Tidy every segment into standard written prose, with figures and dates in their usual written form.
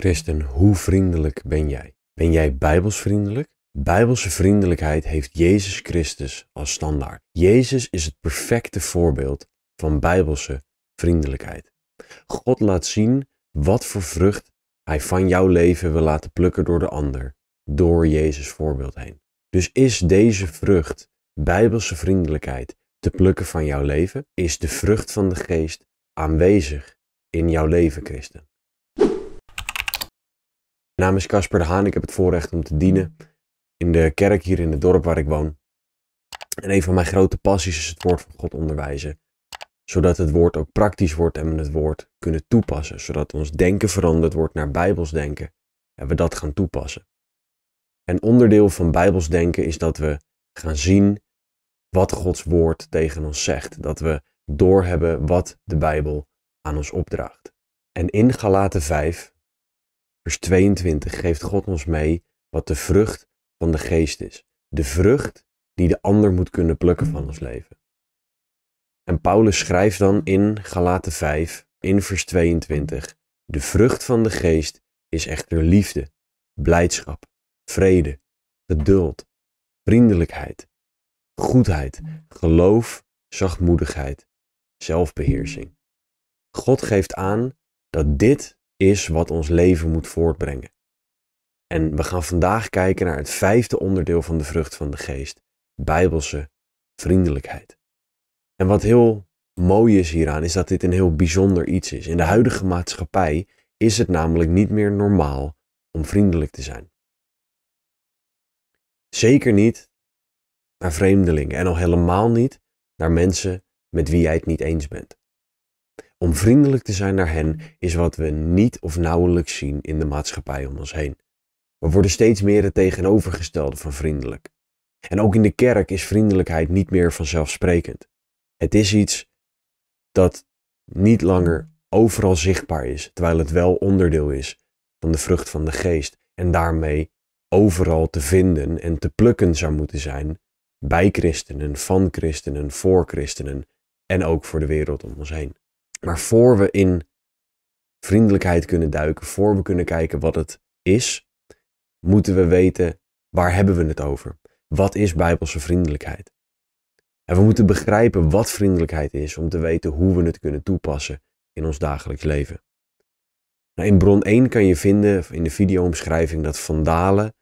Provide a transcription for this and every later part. Christen, hoe vriendelijk ben jij? Ben jij bijbelsvriendelijk? Bijbelse vriendelijkheid heeft Jezus Christus als standaard. Jezus is het perfecte voorbeeld van bijbelse vriendelijkheid. God laat zien wat voor vrucht Hij van jouw leven wil laten plukken door de ander, door Jezus' voorbeeld heen. Dus is deze vrucht, bijbelse vriendelijkheid, te plukken van jouw leven? Is de vrucht van de Geest aanwezig in jouw leven, christen? Mijn naam is Casper de Haan, ik heb het voorrecht om te dienen in de kerk hier in het dorp waar ik woon. En een van mijn grote passies is het woord van God onderwijzen, zodat het woord ook praktisch wordt en we het woord kunnen toepassen, zodat ons denken veranderd wordt naar Bijbels denken en we dat gaan toepassen. En onderdeel van Bijbels denken is dat we gaan zien wat Gods woord tegen ons zegt, dat we doorhebben wat de Bijbel aan ons opdraagt. En in Galaten 5, vers 22 geeft God ons mee wat de vrucht van de Geest is. De vrucht die de ander moet kunnen plukken van ons leven. En Paulus schrijft dan in Galaten 5, in vers 22, de vrucht van de Geest is echter liefde, blijdschap, vrede, geduld, vriendelijkheid, goedheid, geloof, zachtmoedigheid, zelfbeheersing. God geeft aan dat dit is wat ons leven moet voortbrengen. En we gaan vandaag kijken naar het vijfde onderdeel van de vrucht van de Geest, bijbelse vriendelijkheid. En wat heel mooi is hieraan, is dat dit een heel bijzonder iets is. In de huidige maatschappij is het namelijk niet meer normaal om vriendelijk te zijn. Zeker niet naar vreemdelingen en al helemaal niet naar mensen met wie jij het niet eens bent. Om vriendelijk te zijn naar hen is wat we niet of nauwelijks zien in de maatschappij om ons heen. We worden steeds meer het tegenovergestelde van vriendelijk. En ook in de kerk is vriendelijkheid niet meer vanzelfsprekend. Het is iets dat niet langer overal zichtbaar is, terwijl het wel onderdeel is van de vrucht van de Geest en daarmee overal te vinden en te plukken zou moeten zijn bij christenen, van christenen, voor christenen en ook voor de wereld om ons heen. Maar voor we in vriendelijkheid kunnen duiken, voor we kunnen kijken wat het is, moeten we weten waar hebben we het over. Wat is bijbelse vriendelijkheid? En we moeten begrijpen wat vriendelijkheid is om te weten hoe we het kunnen toepassen in ons dagelijks leven. Nou, in bron 1 kan je vinden in de videoomschrijving dat Van Dale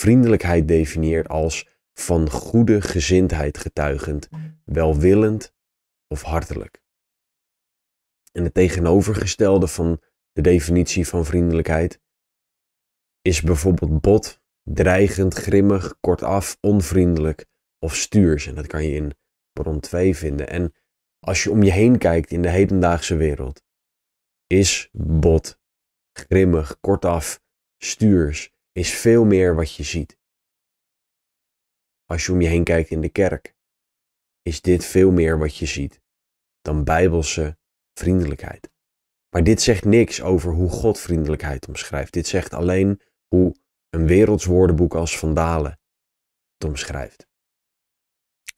vriendelijkheid definieert als van goede gezindheid getuigend, welwillend of hartelijk. En het tegenovergestelde van de definitie van vriendelijkheid is bijvoorbeeld bot, dreigend, grimmig, kortaf, onvriendelijk of stuurs. En dat kan je in bron 2 vinden. En als je om je heen kijkt in de hedendaagse wereld, is bot, grimmig, kortaf, stuurs, is veel meer wat je ziet. Als je om je heen kijkt in de kerk, is dit veel meer wat je ziet dan bijbelse vriendelijkheid. Maar dit zegt niks over hoe God vriendelijkheid omschrijft. Dit zegt alleen hoe een werelds woordenboek als Van Dale het omschrijft.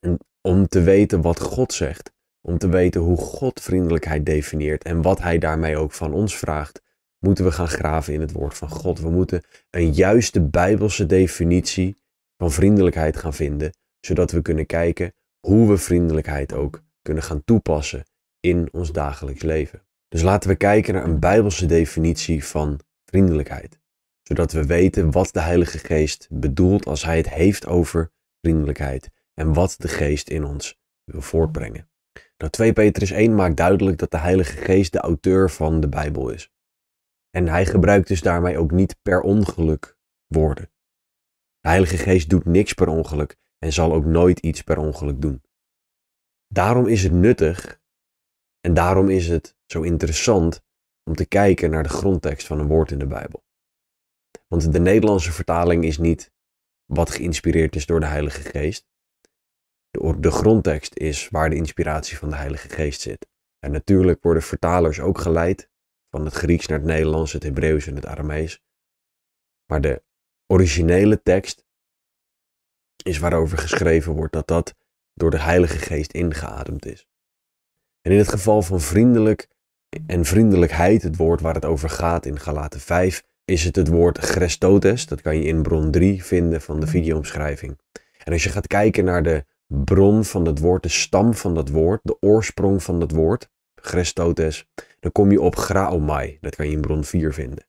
En om te weten wat God zegt, om te weten hoe God vriendelijkheid definieert en wat Hij daarmee ook van ons vraagt, moeten we gaan graven in het woord van God. We moeten een juiste bijbelse definitie van vriendelijkheid gaan vinden, zodat we kunnen kijken hoe we vriendelijkheid ook kunnen gaan toepassen in ons dagelijks leven. Dus laten we kijken naar een bijbelse definitie van vriendelijkheid, zodat we weten wat de Heilige Geest bedoelt als Hij het heeft over vriendelijkheid en wat de Geest in ons wil voortbrengen. Nou, 2 Petrus 1 maakt duidelijk dat de Heilige Geest de auteur van de Bijbel is. En Hij gebruikt dus daarmee ook niet per ongeluk woorden. De Heilige Geest doet niks per ongeluk en zal ook nooit iets per ongeluk doen. Daarom is het nuttig en daarom is het zo interessant om te kijken naar de grondtekst van een woord in de Bijbel. Want de Nederlandse vertaling is niet wat geïnspireerd is door de Heilige Geest. De grondtekst is waar de inspiratie van de Heilige Geest zit. En natuurlijk worden vertalers ook geleid van het Grieks naar het Nederlands, het Hebreeuws en het Aramees. Maar de originele tekst is waarover geschreven wordt dat dat door de Heilige Geest ingeademd is. En in het geval van vriendelijk en vriendelijkheid, het woord waar het over gaat in Galaten 5, is het woord chrēstotēs. Dat kan je in bron 3 vinden van de videoomschrijving. En als je gaat kijken naar de bron van dat woord, de stam van dat woord, de oorsprong van dat woord, chrēstotēs, dan kom je op Graomai. Dat kan je in bron 4 vinden.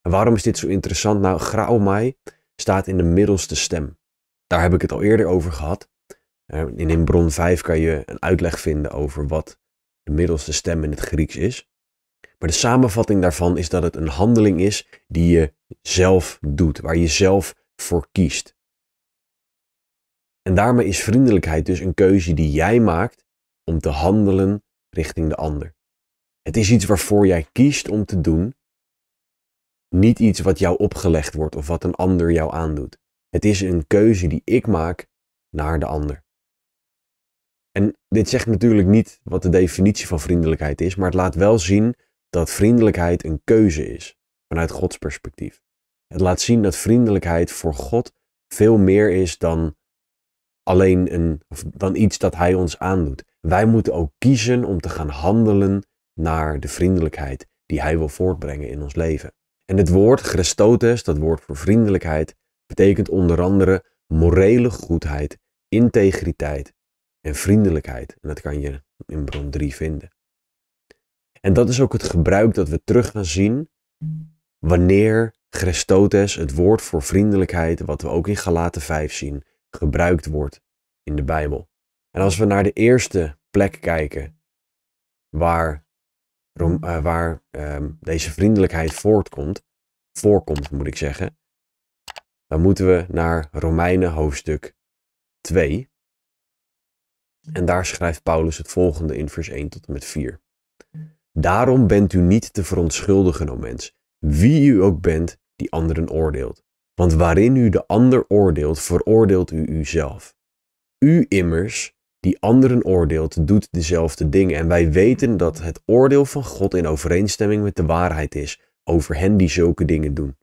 En waarom is dit zo interessant? Nou, Graomai staat in de middelste stem. Daar heb ik het al eerder over gehad. In bron 5 kan je een uitleg vinden over wat de middelste stem in het Grieks is. Maar de samenvatting daarvan is dat het een handeling is die je zelf doet, waar je zelf voor kiest. En daarmee is vriendelijkheid dus een keuze die jij maakt om te handelen richting de ander. Het is iets waarvoor jij kiest om te doen, niet iets wat jou opgelegd wordt of wat een ander jou aandoet. Het is een keuze die ik maak naar de ander. En dit zegt natuurlijk niet wat de definitie van vriendelijkheid is, maar het laat wel zien dat vriendelijkheid een keuze is, vanuit Gods perspectief. Het laat zien dat vriendelijkheid voor God veel meer is dan alleen dan iets dat Hij ons aandoet. Wij moeten ook kiezen om te gaan handelen naar de vriendelijkheid die Hij wil voortbrengen in ons leven. En het woord chrēstotēs, dat woord voor vriendelijkheid, betekent onder andere morele goedheid, integriteit en vriendelijkheid. En dat kan je in bron 3 vinden. En dat is ook het gebruik dat we terug gaan zien wanneer chrēstotēs, het woord voor vriendelijkheid, wat we ook in Galaten 5 zien, gebruikt wordt in de Bijbel. En als we naar de eerste plek kijken waar deze vriendelijkheid voorkomt, moet ik zeggen, dan moeten we naar Romeinen hoofdstuk 2. En daar schrijft Paulus het volgende in vers 1 tot en met 4. Daarom bent u niet te verontschuldigen, o mens, wie u ook bent die anderen oordeelt. Want waarin u de ander oordeelt, veroordeelt u uzelf. U immers, die anderen oordeelt, doet dezelfde dingen. En wij weten dat het oordeel van God in overeenstemming met de waarheid is over hen die zulke dingen doen.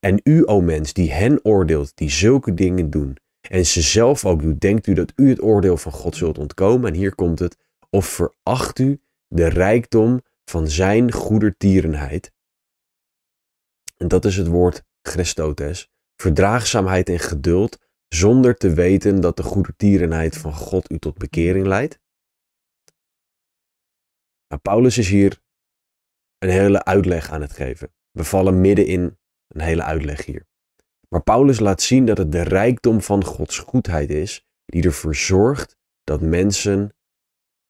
En u, o mens, die hen oordeelt, die zulke dingen doen, en ze zelf ook doet, denkt u dat u het oordeel van God zult ontkomen? En hier komt het, of veracht u de rijkdom van zijn goedertierenheid? En dat is het woord chrēstotēs, verdraagzaamheid en geduld, zonder te weten dat de goedertierenheid van God u tot bekering leidt? Nou, Paulus is hier een hele uitleg aan het geven. We vallen midden in een hele uitleg hier. Maar Paulus laat zien dat het de rijkdom van Gods goedheid is die ervoor zorgt dat mensen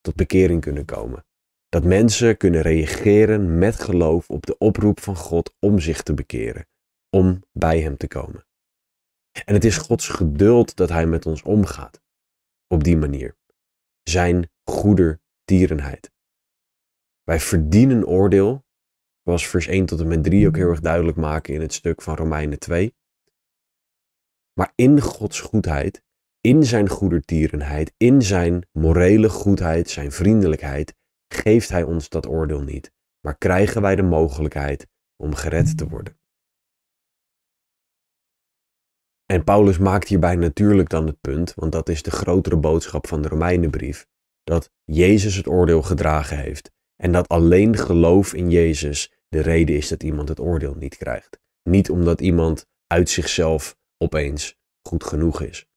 tot bekering kunnen komen. Dat mensen kunnen reageren met geloof op de oproep van God om zich te bekeren, om bij hem te komen. En het is Gods geduld dat hij met ons omgaat, op die manier. Zijn goedertierenheid. Wij verdienen oordeel, zoals vers 1 tot en met 3 ook heel erg duidelijk maken in het stuk van Romeinen 2. Maar in Gods goedheid, in zijn goedertierenheid, in zijn morele goedheid, zijn vriendelijkheid, geeft hij ons dat oordeel niet. Maar krijgen wij de mogelijkheid om gered te worden. En Paulus maakt hierbij natuurlijk dan het punt, want dat is de grotere boodschap van de Romeinenbrief, dat Jezus het oordeel gedragen heeft. En dat alleen geloof in Jezus de reden is dat iemand het oordeel niet krijgt. Niet omdat iemand uit zichzelf opeens goed genoeg is.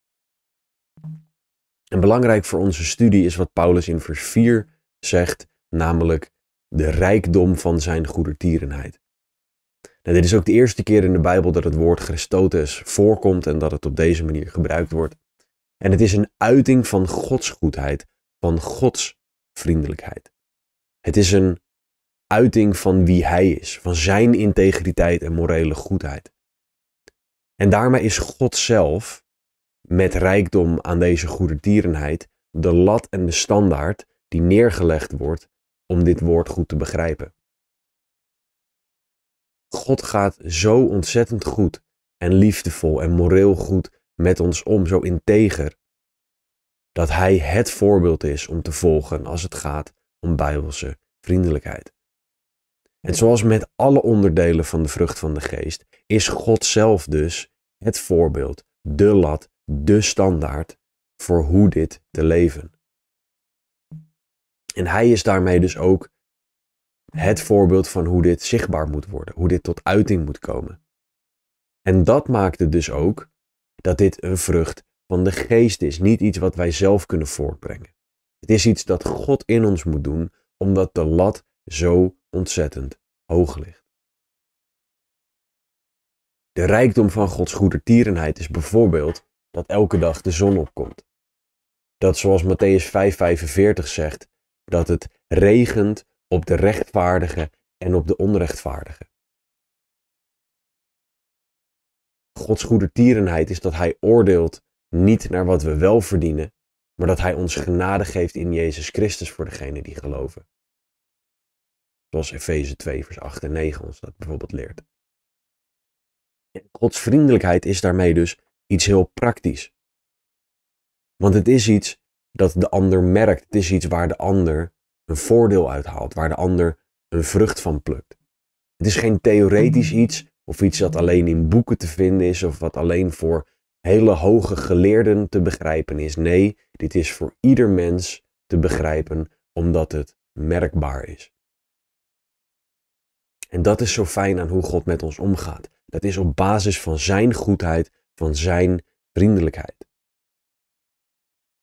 En belangrijk voor onze studie is wat Paulus in vers 4 zegt, namelijk de rijkdom van zijn goedertierenheid. Nou, dit is ook de eerste keer in de Bijbel dat het woord chrēstotēs voorkomt en dat het op deze manier gebruikt wordt. En het is een uiting van Gods goedheid, van Gods vriendelijkheid. Het is een uiting van wie hij is, van zijn integriteit en morele goedheid. En daarmee is God zelf, met rijkdom aan deze goedertierenheid, de lat en de standaard die neergelegd wordt om dit woord goed te begrijpen. God gaat zo ontzettend goed en liefdevol en moreel goed met ons om, zo integer, dat hij het voorbeeld is om te volgen als het gaat om bijbelse vriendelijkheid. En zoals met alle onderdelen van de vrucht van de geest, is God zelf dus het voorbeeld, de lat, de standaard voor hoe dit te leven. En hij is daarmee dus ook het voorbeeld van hoe dit zichtbaar moet worden, hoe dit tot uiting moet komen. En dat maakte dus ook dat dit een vrucht van de Geest is, niet iets wat wij zelf kunnen voortbrengen. Het is iets dat God in ons moet doen, omdat de lat zo ontzettend hoog ligt. De rijkdom van Gods goedertierenheid is bijvoorbeeld dat elke dag de zon opkomt. Dat zoals Mattheüs 5:45 zegt, dat het regent op de rechtvaardige en op de onrechtvaardige. Gods goedertierenheid is dat Hij oordeelt niet naar wat we wel verdienen, maar dat Hij ons genade geeft in Jezus Christus voor degenen die geloven. Zoals Efeze 2:8 en 9 ons dat bijvoorbeeld leert. Gods vriendelijkheid is daarmee dus iets heel praktisch. Want het is iets dat de ander merkt. Het is iets waar de ander een voordeel uit haalt, waar de ander een vrucht van plukt. Het is geen theoretisch iets of iets dat alleen in boeken te vinden is of wat alleen voor hele hoge geleerden te begrijpen is. Nee, dit is voor ieder mens te begrijpen omdat het merkbaar is. En dat is zo fijn aan hoe God met ons omgaat. Dat is op basis van zijn goedheid, van zijn vriendelijkheid.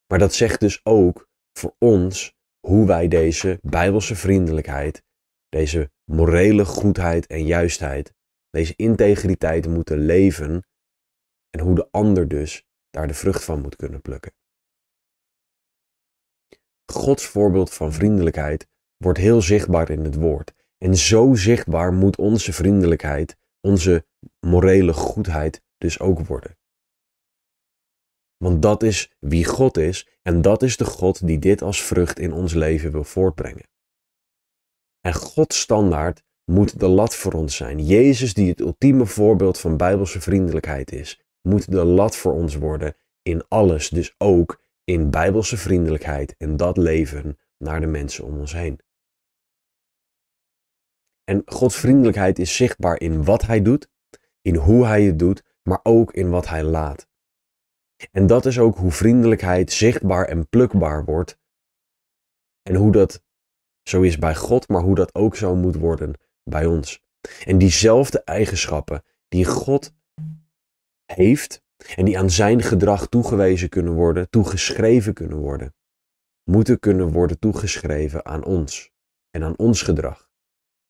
Maar dat zegt dus ook voor ons hoe wij deze bijbelse vriendelijkheid, deze morele goedheid en juistheid, deze integriteit moeten leven en hoe de ander dus daar de vrucht van moet kunnen plukken. Gods voorbeeld van vriendelijkheid wordt heel zichtbaar in het woord. En zo zichtbaar moet onze vriendelijkheid, onze morele goedheid dus ook worden. Want dat is wie God is en dat is de God die dit als vrucht in ons leven wil voortbrengen. En Gods standaard moet de lat voor ons zijn. Jezus, die het ultieme voorbeeld van bijbelse vriendelijkheid is, moet de lat voor ons worden in alles, dus ook in bijbelse vriendelijkheid en dat leven naar de mensen om ons heen. En Gods vriendelijkheid is zichtbaar in wat Hij doet, in hoe Hij het doet, maar ook in wat Hij laat. En dat is ook hoe vriendelijkheid zichtbaar en plukbaar wordt. En hoe dat zo is bij God, maar hoe dat ook zo moet worden bij ons. En diezelfde eigenschappen die God heeft en die aan zijn gedrag toegewezen kunnen worden, toegeschreven kunnen worden, moeten kunnen worden toegeschreven aan ons en aan ons gedrag.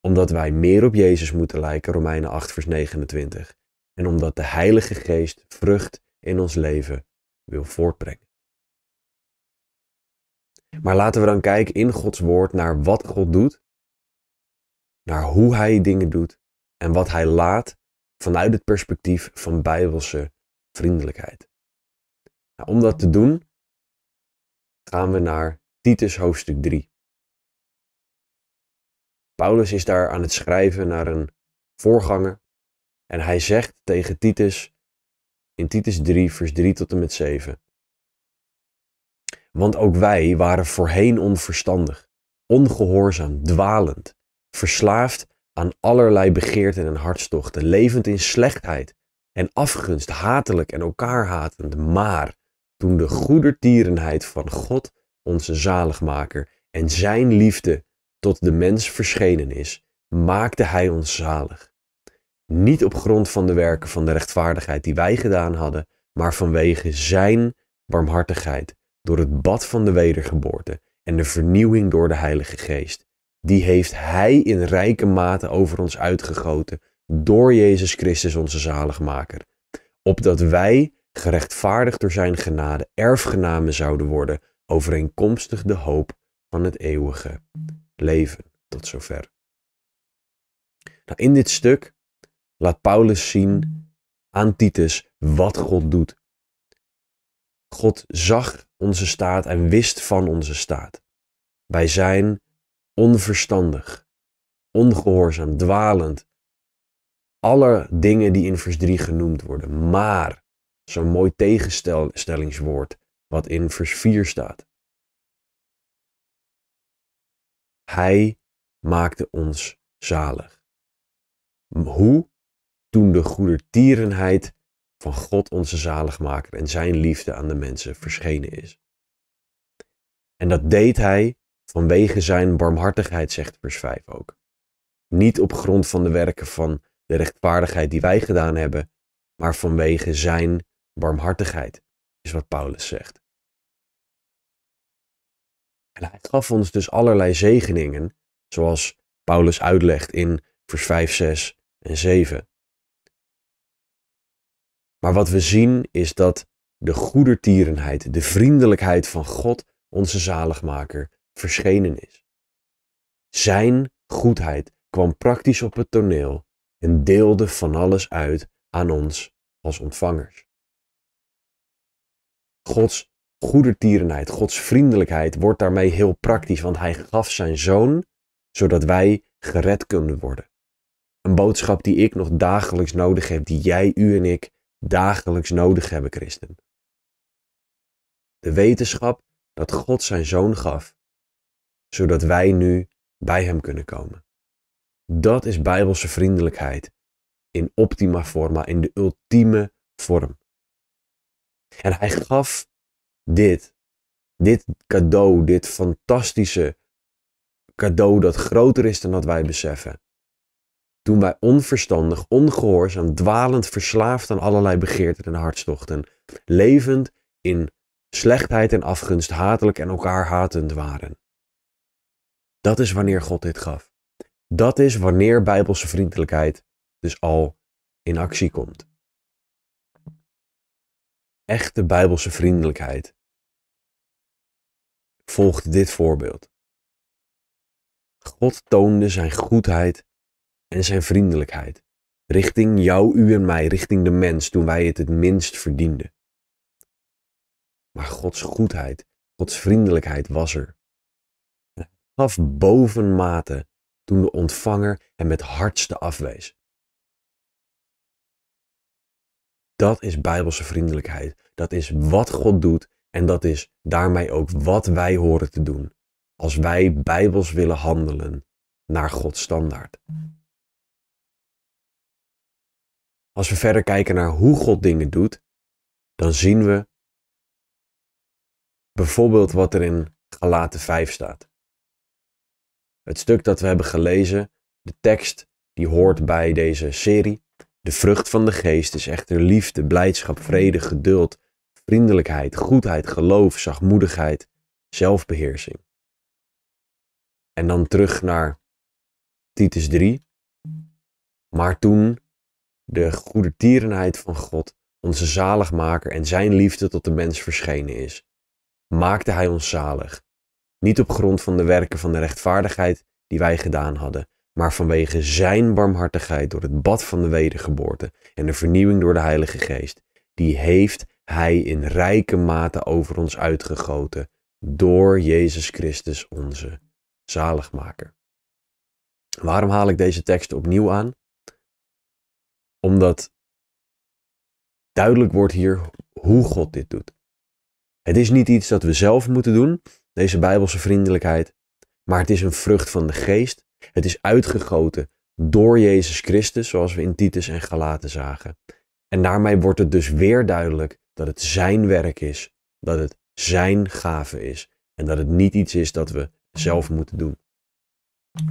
Omdat wij meer op Jezus moeten lijken, Romeinen 8:29. En omdat de Heilige Geest vrucht in ons leven wil voortbrengen. Maar laten we dan kijken in Gods woord naar wat God doet, naar hoe Hij dingen doet en wat Hij laat vanuit het perspectief van bijbelse vriendelijkheid. Nou, om dat te doen gaan we naar Titus hoofdstuk 3. Paulus is daar aan het schrijven naar een voorganger en hij zegt tegen Titus in Titus 3 vers 3 tot en met 7. Want ook wij waren voorheen onverstandig, ongehoorzaam, dwalend, verslaafd aan allerlei begeerten en hartstochten, levend in slechtheid en afgunst, hatelijk en elkaar hatend. Maar toen de goedertierenheid van God, onze zaligmaker, en zijn liefde tot de mens verschenen is, maakte Hij ons zalig. Niet op grond van de werken van de rechtvaardigheid die wij gedaan hadden, maar vanwege zijn barmhartigheid, door het bad van de wedergeboorte en de vernieuwing door de Heilige Geest. Die heeft Hij in rijke mate over ons uitgegoten, door Jezus Christus onze zaligmaker. Opdat wij, gerechtvaardigd door zijn genade, erfgenamen zouden worden, overeenkomstig de hoop van het eeuwige leven. Tot zover. Nou, in dit stuk laat Paulus zien aan Titus wat God doet. God zag onze staat en wist van onze staat. Wij zijn onverstandig, ongehoorzaam, dwalend. Alle dingen die in vers 3 genoemd worden. Maar, zo'n mooi tegenstellingswoord wat in vers 4 staat. Hij maakte ons zalig. Hoe? Toen de goedertierenheid van God onze zaligmaker en zijn liefde aan de mensen verschenen is. En dat deed hij vanwege zijn barmhartigheid, zegt vers 5 ook. Niet op grond van de werken van de rechtvaardigheid die wij gedaan hebben, maar vanwege zijn barmhartigheid, is wat Paulus zegt. En hij gaf ons dus allerlei zegeningen, zoals Paulus uitlegt in vers 5, 6 en 7. Maar wat we zien is dat de goedertierenheid, de vriendelijkheid van God, onze zaligmaker, verschenen is. Zijn goedheid kwam praktisch op het toneel en deelde van alles uit aan ons als ontvangers. Gods goedertierenheid, Gods vriendelijkheid wordt daarmee heel praktisch, want hij gaf zijn zoon, zodat wij gered kunnen worden. Een boodschap die ik nog dagelijks nodig heb, die jij, u en ik dagelijks nodig hebben, christen. De wetenschap dat God zijn zoon gaf, zodat wij nu bij hem kunnen komen. Dat is Bijbelse vriendelijkheid in optima forma, in de ultieme vorm. En hij gaf dit cadeau, dit fantastische cadeau dat groter is dan dat wij beseffen, toen wij onverstandig, ongehoorzaam, dwalend, verslaafd aan allerlei begeerten en hartstochten, levend in slechtheid en afgunst, hatelijk en elkaar hatend waren. Dat is wanneer God dit gaf. Dat is wanneer Bijbelse vriendelijkheid dus al in actie komt. Echte Bijbelse vriendelijkheid volgt dit voorbeeld. God toonde zijn goedheid en zijn vriendelijkheid richting jou, u en mij, richting de mens, toen wij het minst verdienden. Maar Gods goedheid, Gods vriendelijkheid was er. Hij gaf bovenmate toen de ontvanger hem met hardste afwees. Dat is Bijbelse vriendelijkheid. Dat is wat God doet en dat is daarmee ook wat wij horen te doen, als wij bijbels willen handelen naar Gods standaard. Als we verder kijken naar hoe God dingen doet, dan zien we bijvoorbeeld wat er in Galaten 5 staat. Het stuk dat we hebben gelezen, de tekst die hoort bij deze serie. De vrucht van de geest is echter liefde, blijdschap, vrede, geduld, vriendelijkheid, goedheid, geloof, zachtmoedigheid, zelfbeheersing. En dan terug naar Titus 3. Maar toen de goedertierenheid van God, onze zaligmaker en zijn liefde tot de mens verschenen is, maakte hij ons zalig. Niet op grond van de werken van de rechtvaardigheid die wij gedaan hadden, maar vanwege zijn barmhartigheid door het bad van de wedergeboorte en de vernieuwing door de Heilige Geest. Die heeft hij in rijke mate over ons uitgegoten door Jezus Christus onze zaligmaker. Waarom haal ik deze tekst opnieuw aan? Omdat duidelijk wordt hier hoe God dit doet. Het is niet iets dat we zelf moeten doen, deze Bijbelse vriendelijkheid, maar het is een vrucht van de geest. Het is uitgegoten door Jezus Christus, zoals we in Titus en Galaten zagen. En daarmee wordt het dus weer duidelijk dat het zijn werk is, dat het zijn gave is en dat het niet iets is dat we zelf moeten doen.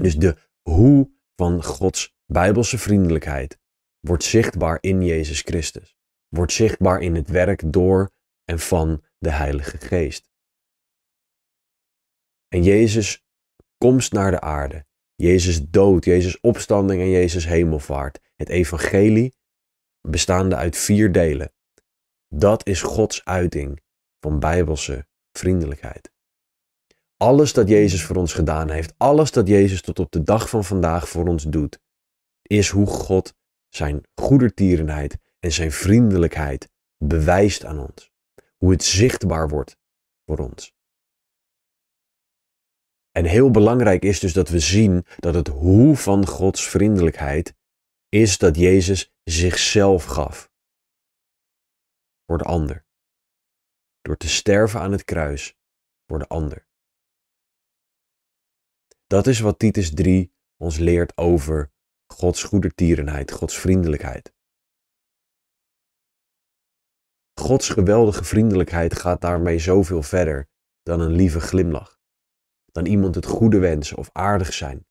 Dus de hoe van Gods Bijbelse vriendelijkheid wordt zichtbaar in Jezus Christus. Wordt zichtbaar in het werk door en van de Heilige Geest. En Jezus' komst naar de aarde, Jezus' dood, Jezus' opstanding en Jezus' hemelvaart. Het evangelie, bestaande uit 4 delen. Dat is Gods uiting van Bijbelse vriendelijkheid. Alles dat Jezus voor ons gedaan heeft, alles dat Jezus tot op de dag van vandaag voor ons doet, is hoe God zijn goedertierenheid en zijn vriendelijkheid bewijst aan ons. Hoe het zichtbaar wordt voor ons. En heel belangrijk is dus dat we zien dat het hoe van Gods vriendelijkheid is dat Jezus zichzelf gaf. Voor de ander. Door te sterven aan het kruis voor de ander. Dat is wat Titus 3 ons leert over Gods goedertierenheid, Gods vriendelijkheid. Gods geweldige vriendelijkheid gaat daarmee zoveel verder dan een lieve glimlach. Dan iemand het goede wensen of aardig zijn.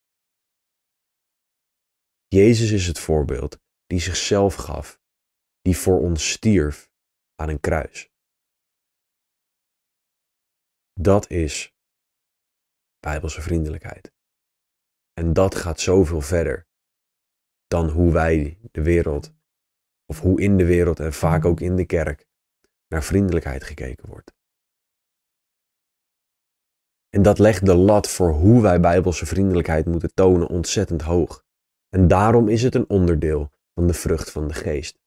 Jezus is het voorbeeld die zichzelf gaf, die voor ons stierf aan een kruis. Dat is Bijbelse vriendelijkheid. En dat gaat zoveel verder dan hoe wij de wereld, of hoe in de wereld en vaak ook in de kerk, naar vriendelijkheid gekeken wordt. En dat legt de lat voor hoe wij Bijbelse vriendelijkheid moeten tonen ontzettend hoog. En daarom is het een onderdeel van de vrucht van de geest.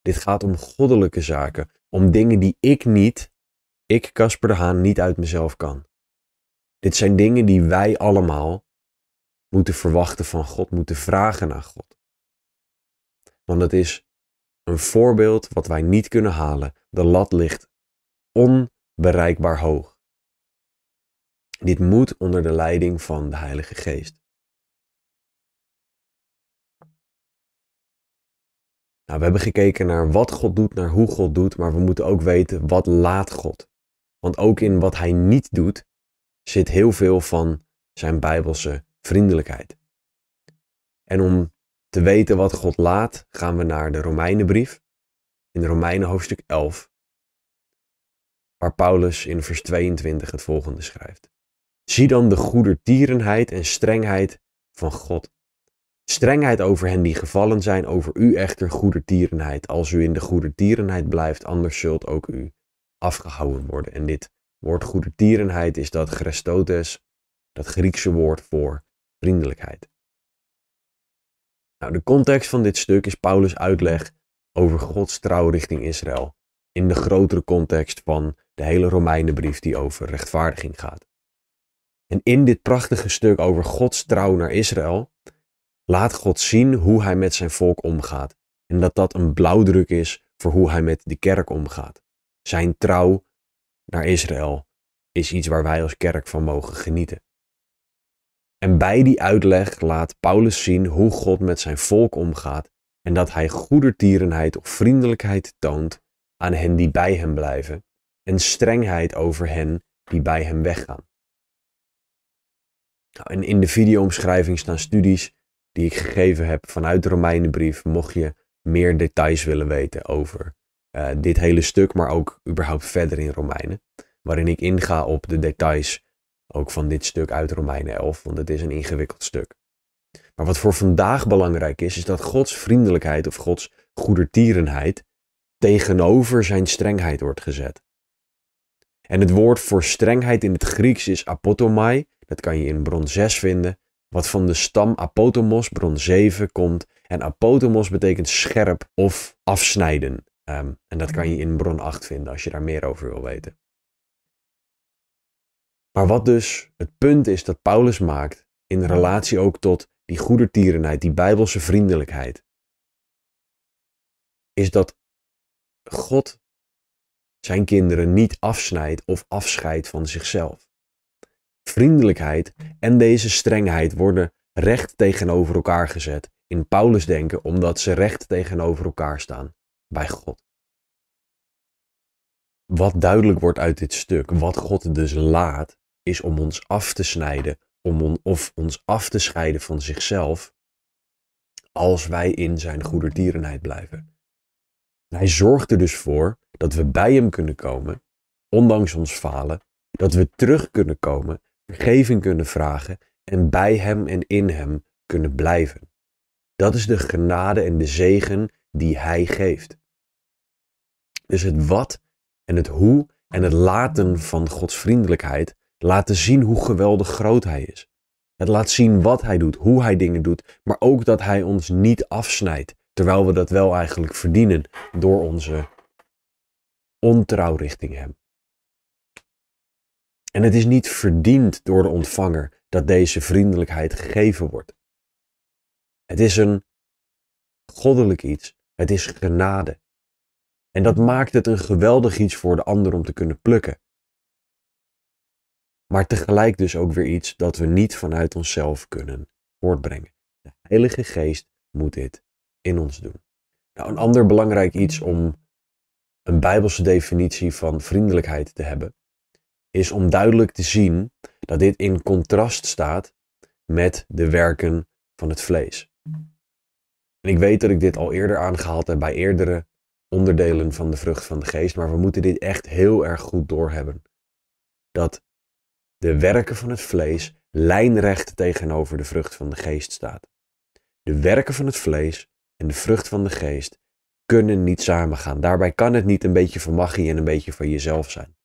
Dit gaat om goddelijke zaken, om dingen die ik Casper de Haan, niet uit mezelf kan. Dit zijn dingen die wij allemaal moeten verwachten van God, moeten vragen naar God. Want het is een voorbeeld wat wij niet kunnen halen. De lat ligt onbereikbaar hoog. Dit moet onder de leiding van de Heilige Geest. Nou, we hebben gekeken naar wat God doet, naar hoe God doet, maar we moeten ook weten wat laat God. Want ook in wat hij niet doet, zit heel veel van zijn Bijbelse vriendelijkheid. En om te weten wat God laat, gaan we naar de Romeinenbrief, in Romeinen hoofdstuk 11, waar Paulus in vers 22 het volgende schrijft. Zie dan de goedertierenheid en strengheid van God. Strengheid over hen die gevallen zijn, over u echter goedertierenheid. Als u in de goedertierenheid blijft, anders zult ook u afgehouden worden. En dit woord goedertierenheid is dat chrēstotēs, dat Griekse woord voor vriendelijkheid. Nou, de context van dit stuk is Paulus' uitleg over Gods trouw richting Israël, in de grotere context van de hele Romeinenbrief die over rechtvaardiging gaat. En in dit prachtige stuk over Gods trouw naar Israël laat God zien hoe hij met zijn volk omgaat. En dat dat een blauwdruk is voor hoe hij met de kerk omgaat. Zijn trouw naar Israël is iets waar wij als kerk van mogen genieten. En bij die uitleg laat Paulus zien hoe God met zijn volk omgaat en dat hij goedertierenheid of vriendelijkheid toont aan hen die bij hem blijven en strengheid over hen die bij hem weggaan. Nou, en in de videoomschrijving staan studies die ik gegeven heb vanuit de Romeinenbrief, mocht je meer details willen weten over dit hele stuk, maar ook überhaupt verder in Romeinen, waarin ik inga op de details ook van dit stuk uit Romeinen 11, want het is een ingewikkeld stuk. Maar wat voor vandaag belangrijk is, is dat Gods vriendelijkheid of Gods goedertierenheid tegenover zijn strengheid wordt gezet. En het woord voor strengheid in het Grieks is apotomai, dat kan je in bron 6 vinden, wat van de stam apotomos, bron 7, komt. En apotomos betekent scherp of afsnijden. En dat kan je in bron 8 vinden als je daar meer over wil weten. Maar wat dus het punt is dat Paulus maakt in relatie ook tot die goedertierenheid, die Bijbelse vriendelijkheid, is dat God zijn kinderen niet afsnijdt of afscheidt van zichzelf. Vriendelijkheid en deze strengheid worden recht tegenover elkaar gezet in Paulus' denken, omdat ze recht tegenover elkaar staan bij God. Wat duidelijk wordt uit dit stuk, wat God dus laat, is om ons af te snijden, of ons af te scheiden van zichzelf, als wij in zijn goedertierenheid blijven. Hij zorgt er dus voor dat we bij hem kunnen komen, ondanks ons falen, dat we terug kunnen komen, vergeving kunnen vragen en bij hem en in hem kunnen blijven. Dat is de genade en de zegen die hij geeft. Dus het wat en het hoe en het laten van Gods vriendelijkheid laten zien hoe geweldig groot hij is. Het laat zien wat hij doet, hoe hij dingen doet, maar ook dat hij ons niet afsnijdt, terwijl we dat wel eigenlijk verdienen door onze ontrouw richting hem. En het is niet verdiend door de ontvanger dat deze vriendelijkheid gegeven wordt. Het is een goddelijk iets. Het is genade. En dat maakt het een geweldig iets voor de ander om te kunnen plukken. Maar tegelijk dus ook weer iets dat we niet vanuit onszelf kunnen voortbrengen. De Heilige Geest moet dit in ons doen. Nou, een ander belangrijk iets om een Bijbelse definitie van vriendelijkheid te hebben, is om duidelijk te zien dat dit in contrast staat met de werken van het vlees. En ik weet dat ik dit al eerder aangehaald heb bij eerdere onderdelen van de vrucht van de geest, maar we moeten dit echt heel erg goed doorhebben. Dat de werken van het vlees lijnrecht tegenover de vrucht van de geest staat. De werken van het vlees en de vrucht van de geest kunnen niet samengaan. Daarbij kan het niet een beetje van magie en een beetje van jezelf zijn.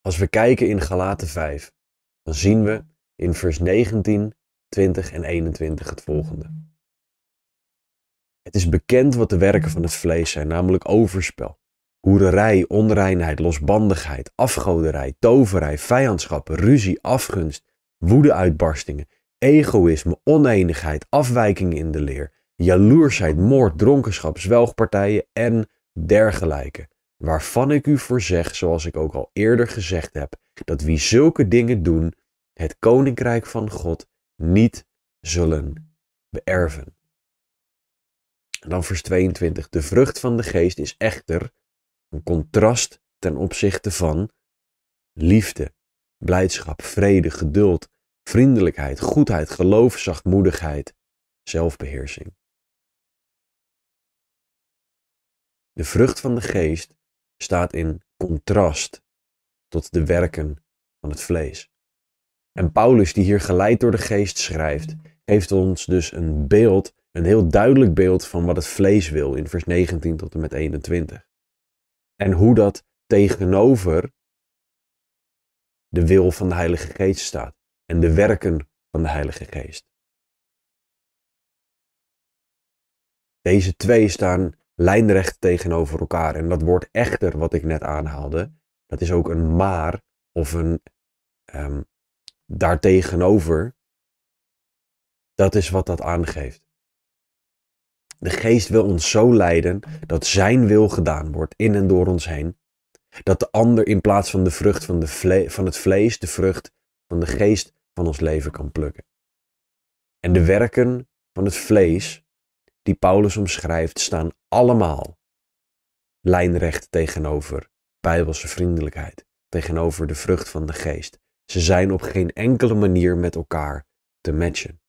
Als we kijken in Galaten 5, dan zien we in vers 19, 20 en 21 het volgende. Het is bekend wat de werken van het vlees zijn, namelijk overspel, hoererij, onreinheid, losbandigheid, afgoderij, toverij, vijandschap, ruzie, afgunst, woedeuitbarstingen, egoïsme, oneenigheid, afwijkingen in de leer, jaloersheid, moord, dronkenschap, zwelgpartijen en dergelijke. Waarvan ik u voor zeg, zoals ik ook al eerder gezegd heb, dat wie zulke dingen doen, het koninkrijk van God niet zullen beërven. En dan vers 22. De vrucht van de geest is echter een contrast ten opzichte van liefde, blijdschap, vrede, geduld, vriendelijkheid, goedheid, geloof, zachtmoedigheid, zelfbeheersing. De vrucht van de geest staat in contrast tot de werken van het vlees. En Paulus, die hier geleid door de geest schrijft, geeft ons dus een beeld, een heel duidelijk beeld van wat het vlees wil in vers 19 tot en met 21. En hoe dat tegenover de wil van de Heilige Geest staat en de werken van de Heilige Geest. Deze twee staan lijnrecht tegenover elkaar. En dat woord echter, wat ik net aanhaalde, dat is ook een maar of een daartegenover. Dat is wat dat aangeeft. De geest wil ons zo leiden dat zijn wil gedaan wordt in en door ons heen. Dat de ander in plaats van de vrucht van het vlees, de vrucht van de geest van ons leven kan plukken. En de werken van het vlees die Paulus omschrijft, staan allemaal lijnrecht tegenover bijbelse vriendelijkheid, tegenover de vrucht van de geest. Ze zijn op geen enkele manier met elkaar te matchen.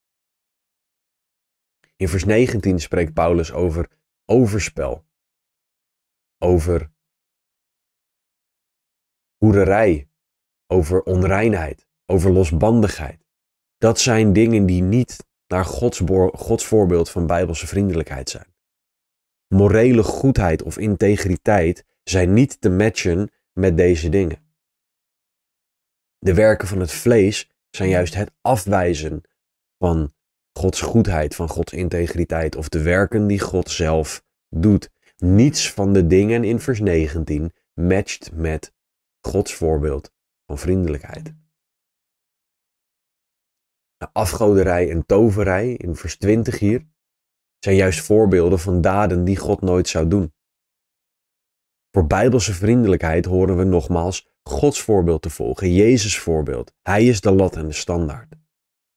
In vers 19 spreekt Paulus over overspel, over hoererij, over onreinheid, over losbandigheid. Dat zijn dingen die niet naar Gods voorbeeld van bijbelse vriendelijkheid zijn. Morele goedheid of integriteit zijn niet te matchen met deze dingen. De werken van het vlees zijn juist het afwijzen van Gods goedheid, van Gods integriteit of de werken die God zelf doet. Niets van de dingen in vers 19 matcht met Gods voorbeeld van vriendelijkheid. De afgoderij en toverij in vers 20 hier zijn juist voorbeelden van daden die God nooit zou doen. Voor bijbelse vriendelijkheid horen we nogmaals Gods voorbeeld te volgen, Jezus voorbeeld. Hij is de lat en de standaard.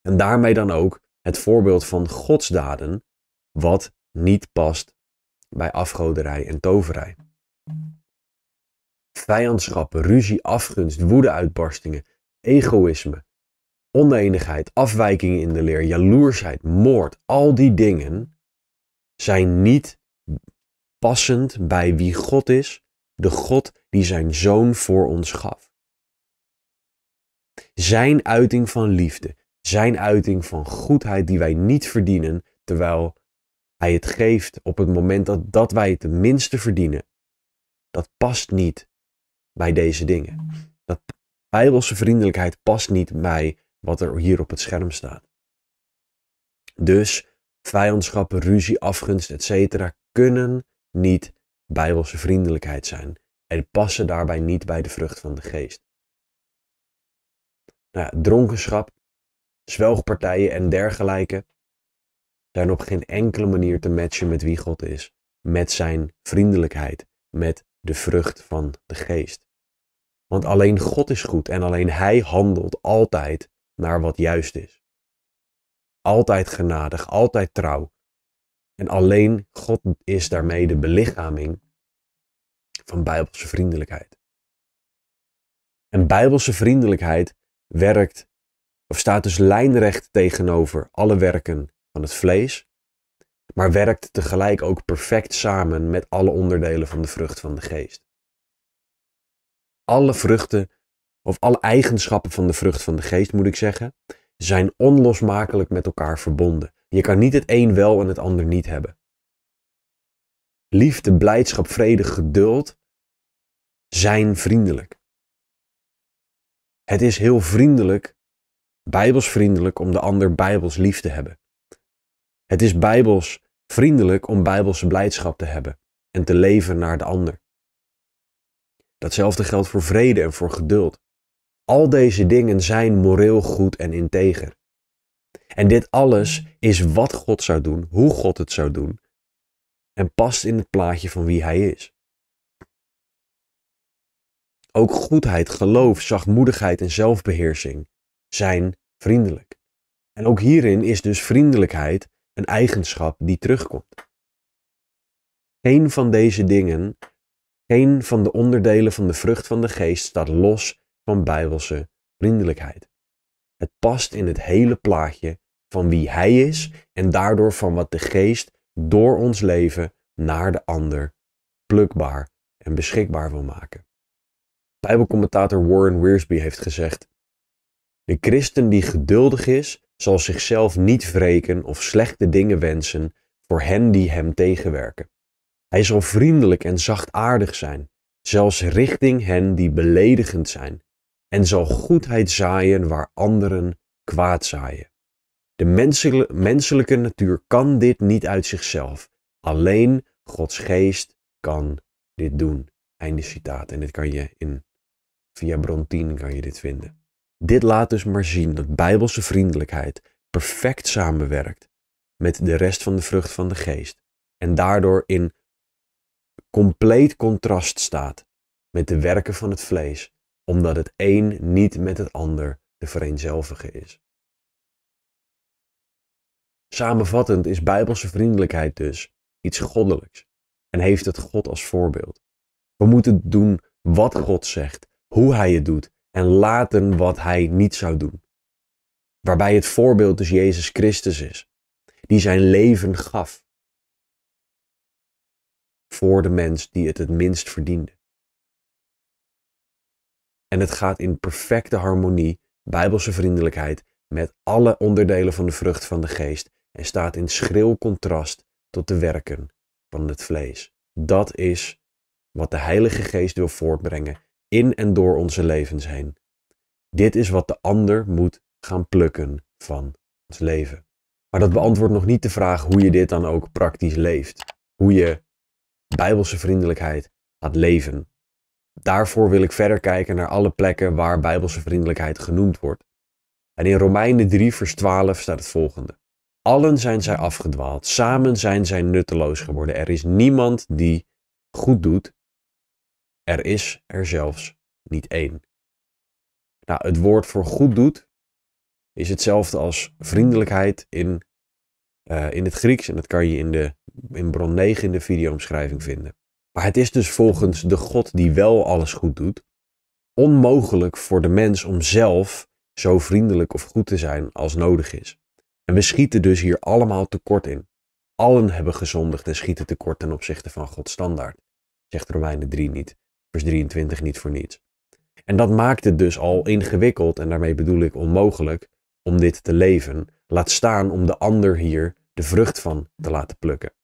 En daarmee dan ook het voorbeeld van Gods daden wat niet past bij afgoderij en toverij. Vijandschappen, ruzie, afgunst, woedeuitbarstingen, egoïsme, oneenigheid, afwijkingen in de leer, jaloersheid, moord, al die dingen zijn niet passend bij wie God is, de God die zijn Zoon voor ons gaf. Zijn uiting van liefde, zijn uiting van goedheid die wij niet verdienen, terwijl Hij het geeft op het moment dat wij het minste verdienen, dat past niet bij deze dingen. Dat bijbelse vriendelijkheid past niet bij wat er hier op het scherm staat. Dus vijandschappen, ruzie, afgunst, etc. kunnen niet bijbelse vriendelijkheid zijn. En passen daarbij niet bij de vrucht van de geest. Nou ja, dronkenschap, zwelgpartijen en dergelijke zijn op geen enkele manier te matchen met wie God is. Met zijn vriendelijkheid, met de vrucht van de geest. Want alleen God is goed en alleen Hij handelt altijd naar wat juist is. Altijd genadig, altijd trouw. En alleen God is daarmee de belichaming van bijbelse vriendelijkheid. En bijbelse vriendelijkheid staat dus lijnrecht tegenover alle werken van het vlees, maar werkt tegelijk ook perfect samen met alle onderdelen van de vrucht van de geest. Alle vruchten, of alle eigenschappen van de vrucht van de geest moet ik zeggen, zijn onlosmakelijk met elkaar verbonden. Je kan niet het een wel en het ander niet hebben. Liefde, blijdschap, vrede, geduld zijn vriendelijk. Het is heel vriendelijk, bijbels vriendelijk, om de ander bijbels lief te hebben. Het is bijbels vriendelijk om bijbelse blijdschap te hebben en te leven naar de ander. Datzelfde geldt voor vrede en voor geduld. Al deze dingen zijn moreel goed en integer. En dit alles is wat God zou doen, hoe God het zou doen, en past in het plaatje van wie hij is. Ook goedheid, geloof, zachtmoedigheid en zelfbeheersing zijn vriendelijk. En ook hierin is dus vriendelijkheid een eigenschap die terugkomt. Geen van deze dingen, geen van de onderdelen van de vrucht van de geest staat los van bijbelse vriendelijkheid. Het past in het hele plaatje van wie hij is en daardoor van wat de geest door ons leven naar de ander plukbaar en beschikbaar wil maken. Bijbelcommentator Warren Weersby heeft gezegd: de christen die geduldig is, zal zichzelf niet wreken of slechte dingen wensen voor hen die hem tegenwerken. Hij zal vriendelijk en zachtaardig zijn, zelfs richting hen die beledigend zijn, en zal goedheid zaaien waar anderen kwaad zaaien. De menselijke natuur kan dit niet uit zichzelf. Alleen Gods geest kan dit doen. Einde citaat. En dit kan je via bron 10 kan je dit vinden. Dit laat dus maar zien dat bijbelse vriendelijkheid perfect samenwerkt met de rest van de vrucht van de geest. En daardoor in compleet contrast staat met de werken van het vlees, omdat het een niet met het ander te vereenzelvigen is. Samenvattend is bijbelse vriendelijkheid dus iets goddelijks en heeft het God als voorbeeld. We moeten doen wat God zegt, hoe hij het doet en laten wat hij niet zou doen. Waarbij het voorbeeld dus Jezus Christus is, die zijn leven gaf voor de mens die het minst verdiende. En het gaat in perfecte harmonie, bijbelse vriendelijkheid, met alle onderdelen van de vrucht van de geest en staat in schril contrast tot de werken van het vlees. Dat is wat de Heilige Geest wil voortbrengen in en door onze levens heen. Dit is wat de ander moet gaan plukken van ons leven. Maar dat beantwoordt nog niet de vraag hoe je dit dan ook praktisch leeft. Hoe je bijbelse vriendelijkheid gaat leven. Daarvoor wil ik verder kijken naar alle plekken waar bijbelse vriendelijkheid genoemd wordt. En in Romeinen 3 vers 12 staat het volgende. Allen zijn zij afgedwaald, samen zijn zij nutteloos geworden. Er is niemand die goed doet, er is er zelfs niet één. Nou, het woord voor goed doet is hetzelfde als vriendelijkheid in het Grieks. En dat kan je in bron 9 in de videoomschrijving vinden. Maar het is dus volgens de God die wel alles goed doet, onmogelijk voor de mens om zelf zo vriendelijk of goed te zijn als nodig is. En we schieten dus hier allemaal tekort in. Allen hebben gezondigd en schieten tekort ten opzichte van Gods standaard. Zegt Romeinen 3 niet, vers 23 niet voor niets. En dat maakt het dus al ingewikkeld, en daarmee bedoel ik onmogelijk, om dit te leven. Laat staan om de ander hier de vrucht van te laten plukken.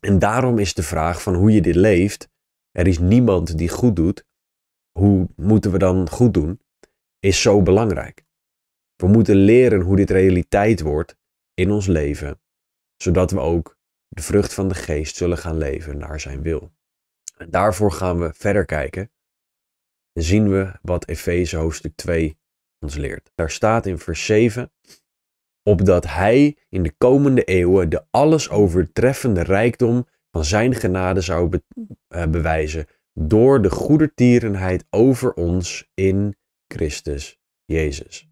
En daarom is de vraag van hoe je dit leeft, er is niemand die goed doet, hoe moeten we dan goed doen, is zo belangrijk. We moeten leren hoe dit realiteit wordt in ons leven, zodat we ook de vrucht van de geest zullen gaan leven naar zijn wil. En daarvoor gaan we verder kijken en zien we wat Efeze hoofdstuk 2 ons leert. Daar staat in vers 7, opdat hij in de komende eeuwen de alles overtreffende rijkdom van zijn genade zou bewijzen door de goedertierenheid over ons in Christus Jezus.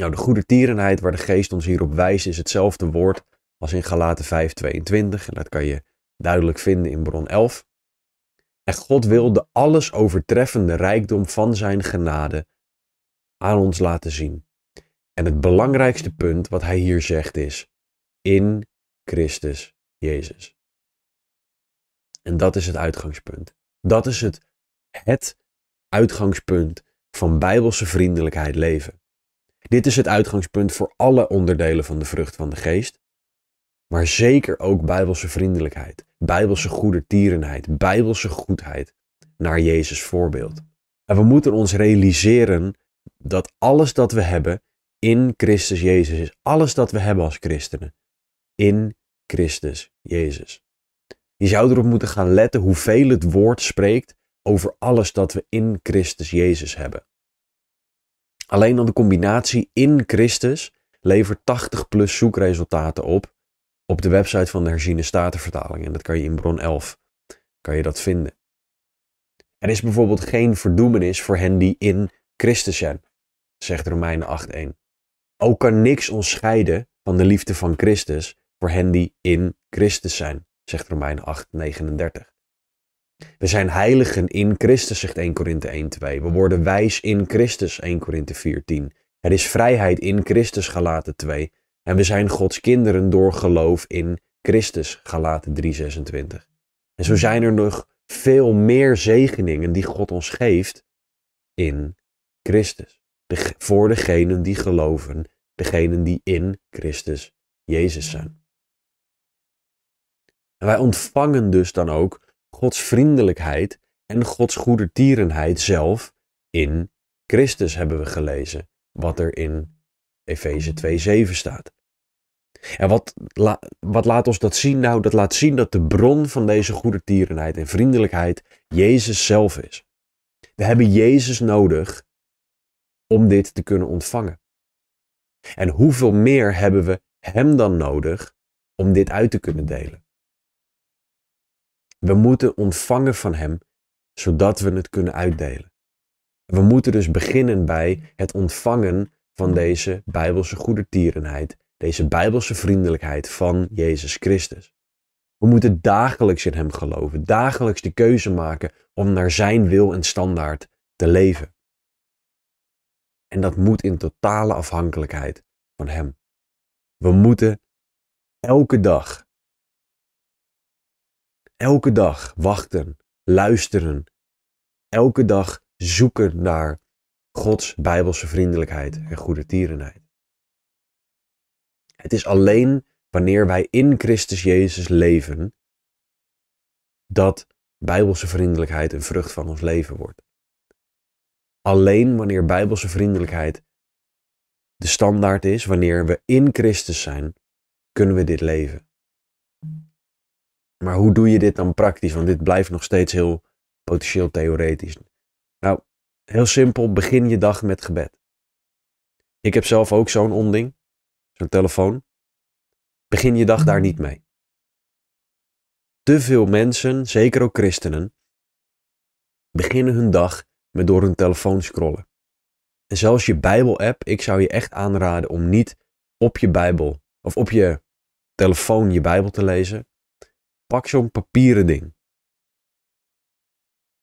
Nou, de goedertierenheid waar de geest ons hierop wijst is hetzelfde woord als in Galaten 5, 22. En dat kan je duidelijk vinden in bron 11. En God wil de alles overtreffende rijkdom van zijn genade aan ons laten zien. En het belangrijkste punt wat hij hier zegt is, in Christus Jezus. En dat is het uitgangspunt. Dat is het uitgangspunt van bijbelse vriendelijkheid leven. Dit is het uitgangspunt voor alle onderdelen van de vrucht van de geest. Maar zeker ook bijbelse vriendelijkheid, bijbelse goedertierenheid, bijbelse goedheid naar Jezus voorbeeld. En we moeten ons realiseren dat alles dat we hebben in Christus Jezus is. Alles dat we hebben als christenen. In Christus Jezus. Je zou erop moeten gaan letten hoeveel het woord spreekt over alles dat we in Christus Jezus hebben. Alleen al de combinatie in Christus levert 80 plus zoekresultaten op de website van de Herziene Statenvertaling. En dat kan je in bron 11 kan je dat vinden. Er is bijvoorbeeld geen verdoemenis voor hen die in Christus zijn, zegt Romeinen 8:1. Ook kan niks ons scheiden van de liefde van Christus voor hen die in Christus zijn, zegt Romeinen 8:39. We zijn heiligen in Christus, zegt 1 Korinthe 1:2. We worden wijs in Christus, 1 Korinthe 4:10. Er is vrijheid in Christus, Galaten 2. En we zijn Gods kinderen door geloof in Christus, Galaten 3:26. En zo zijn er nog veel meer zegeningen die God ons geeft in Christus. Voor degenen die geloven, degenen die in Christus Jezus zijn. En wij ontvangen dus dan ook Gods vriendelijkheid en Gods goedertierenheid zelf in Christus, hebben we gelezen, wat er in Efeze 2:7 staat. En wat laat ons dat zien? Nou, dat laat zien dat de bron van deze goedertierenheid en vriendelijkheid Jezus zelf is. We hebben Jezus nodig om dit te kunnen ontvangen. En hoeveel meer hebben we Hem dan nodig om dit uit te kunnen delen? We moeten ontvangen van Hem, zodat we het kunnen uitdelen. We moeten dus beginnen bij het ontvangen van deze bijbelse goedertierenheid, deze bijbelse vriendelijkheid van Jezus Christus. We moeten dagelijks in Hem geloven, dagelijks de keuze maken om naar Zijn wil en standaard te leven. En dat moet in totale afhankelijkheid van Hem. We moeten elke dag wachten, luisteren. Elke dag zoeken naar Gods bijbelse vriendelijkheid en goedertierenheid. Het is alleen wanneer wij in Christus Jezus leven, dat bijbelse vriendelijkheid een vrucht van ons leven wordt. Alleen wanneer bijbelse vriendelijkheid de standaard is, wanneer we in Christus zijn, kunnen we dit leven. Maar hoe doe je dit dan praktisch? Want dit blijft nog steeds heel potentieel theoretisch. Nou, heel simpel, begin je dag met gebed. Ik heb zelf ook zo'n onding, zo'n telefoon. Begin je dag daar niet mee. Te veel mensen, zeker ook christenen, beginnen hun dag met door hun telefoon scrollen. En zelfs je Bijbel-app, ik zou je echt aanraden om niet op je Bijbel of op je telefoon je Bijbel te lezen. Pak zo'n papieren ding.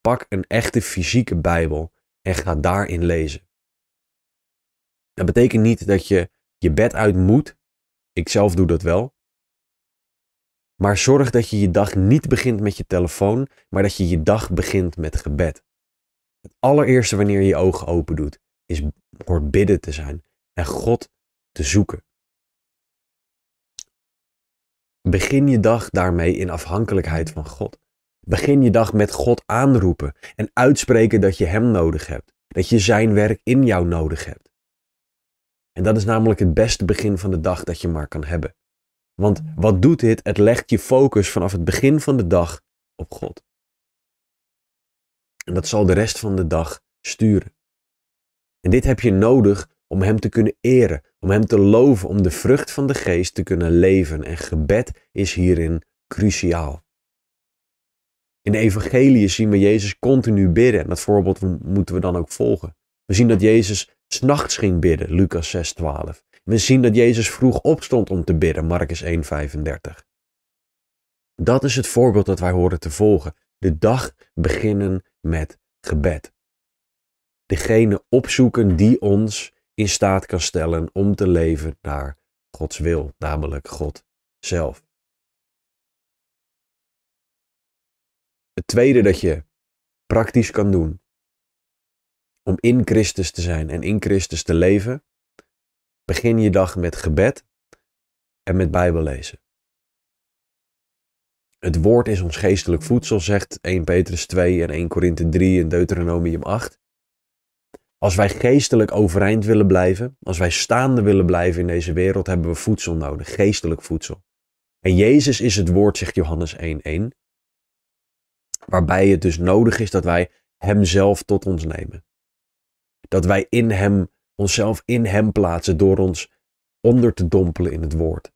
Pak een echte fysieke Bijbel en ga daarin lezen. Dat betekent niet dat je je bed uit moet. Ik zelf doe dat wel. Maar zorg dat je je dag niet begint met je telefoon, maar dat je je dag begint met gebed. Het allereerste wanneer je je ogen open doet, hoort bidden te zijn en God te zoeken. Begin je dag daarmee in afhankelijkheid van God. Begin je dag met God aanroepen en uitspreken dat je Hem nodig hebt. Dat je Zijn werk in jou nodig hebt. En dat is namelijk het beste begin van de dag dat je maar kan hebben. Want wat doet dit? Het legt je focus vanaf het begin van de dag op God. En dat zal de rest van de dag sturen. En dit heb je nodig om Hem te kunnen eren, om Hem te loven, om de vrucht van de geest te kunnen leven. En gebed is hierin cruciaal. In de evangelie zien we Jezus continu bidden. En dat voorbeeld moeten we dan ook volgen. We zien dat Jezus 's nachts ging bidden, Lukas 6:12. We zien dat Jezus vroeg opstond om te bidden, Markus 1:35. Dat is het voorbeeld dat wij horen te volgen. De dag beginnen met gebed. Degene opzoeken die ons in staat kan stellen om te leven naar Gods wil, namelijk God zelf. Het tweede dat je praktisch kan doen om in Christus te zijn en in Christus te leven, begin je dag met gebed en met Bijbellezen. Het woord is ons geestelijk voedsel, zegt 1 Petrus 2 en 1 Korinthe 3 en Deuteronomium 8. Als wij geestelijk overeind willen blijven, als wij staande willen blijven in deze wereld, hebben we voedsel nodig, geestelijk voedsel. En Jezus is het woord, zegt Johannes 1:1, waarbij het dus nodig is dat wij Hem zelf tot ons nemen. Dat wij in Hem, onszelf in Hem plaatsen door ons onder te dompelen in het woord.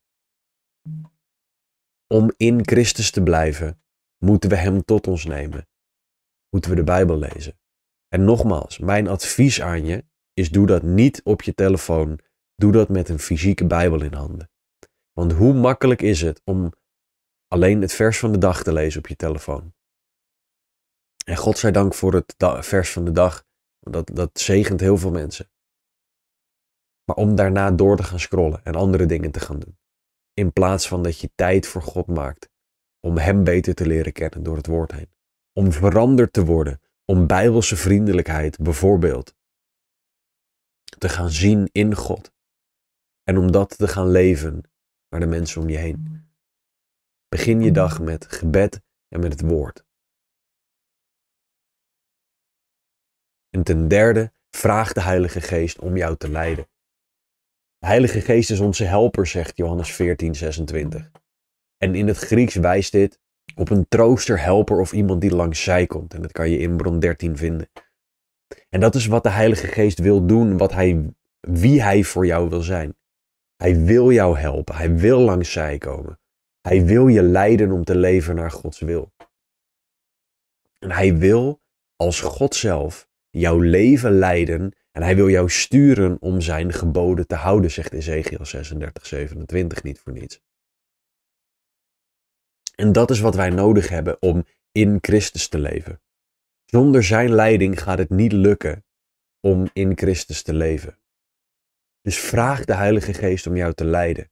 Om in Christus te blijven, moeten we Hem tot ons nemen. Moeten we de Bijbel lezen. En nogmaals, mijn advies aan je is: doe dat niet op je telefoon. Doe dat met een fysieke Bijbel in handen. Want hoe makkelijk is het om alleen het vers van de dag te lezen op je telefoon? En God zij dank voor het vers van de dag. Dat zegent heel veel mensen. Maar om daarna door te gaan scrollen en andere dingen te gaan doen. In plaats van dat je tijd voor God maakt om Hem beter te leren kennen door het woord heen. Om veranderd te worden. Om bijbelse vriendelijkheid bijvoorbeeld te gaan zien in God. En om dat te gaan leven naar de mensen om je heen. Begin je dag met gebed en met het woord. En ten derde, vraag de Heilige Geest om jou te leiden. De Heilige Geest is onze helper, zegt Johannes 14:26. En in het Grieks wijst dit op een trooster, helper of iemand die langs zij komt. En dat kan je in bron 13 vinden. En dat is wat de Heilige Geest wil doen, wie Hij voor jou wil zijn. Hij wil jou helpen, Hij wil langs zij komen. Hij wil je leiden om te leven naar Gods wil. En Hij wil als God zelf jouw leven leiden en Hij wil jou sturen om Zijn geboden te houden, zegt Ezechiël 36:27 niet voor niets. En dat is wat wij nodig hebben om in Christus te leven. Zonder Zijn leiding gaat het niet lukken om in Christus te leven. Dus vraag de Heilige Geest om jou te leiden.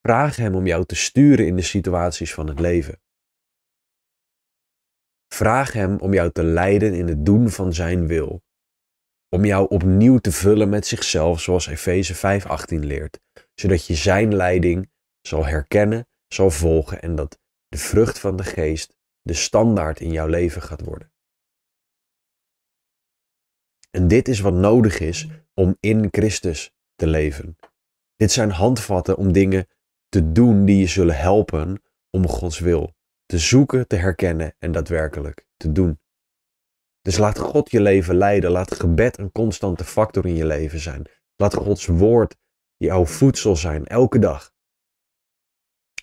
Vraag Hem om jou te sturen in de situaties van het leven. Vraag Hem om jou te leiden in het doen van Zijn wil. Om jou opnieuw te vullen met zichzelf, zoals Efeze 5:18 leert. Zodat je Zijn leiding zal herkennen, zal volgen en dat de vrucht van de Geest de standaard in jouw leven gaat worden. En dit is wat nodig is om in Christus te leven. Dit zijn handvatten om dingen te doen die je zullen helpen om Gods wil te zoeken, te herkennen en daadwerkelijk te doen. Dus laat God je leven leiden. Laat gebed een constante factor in je leven zijn. Laat Gods woord jouw voedsel zijn, elke dag.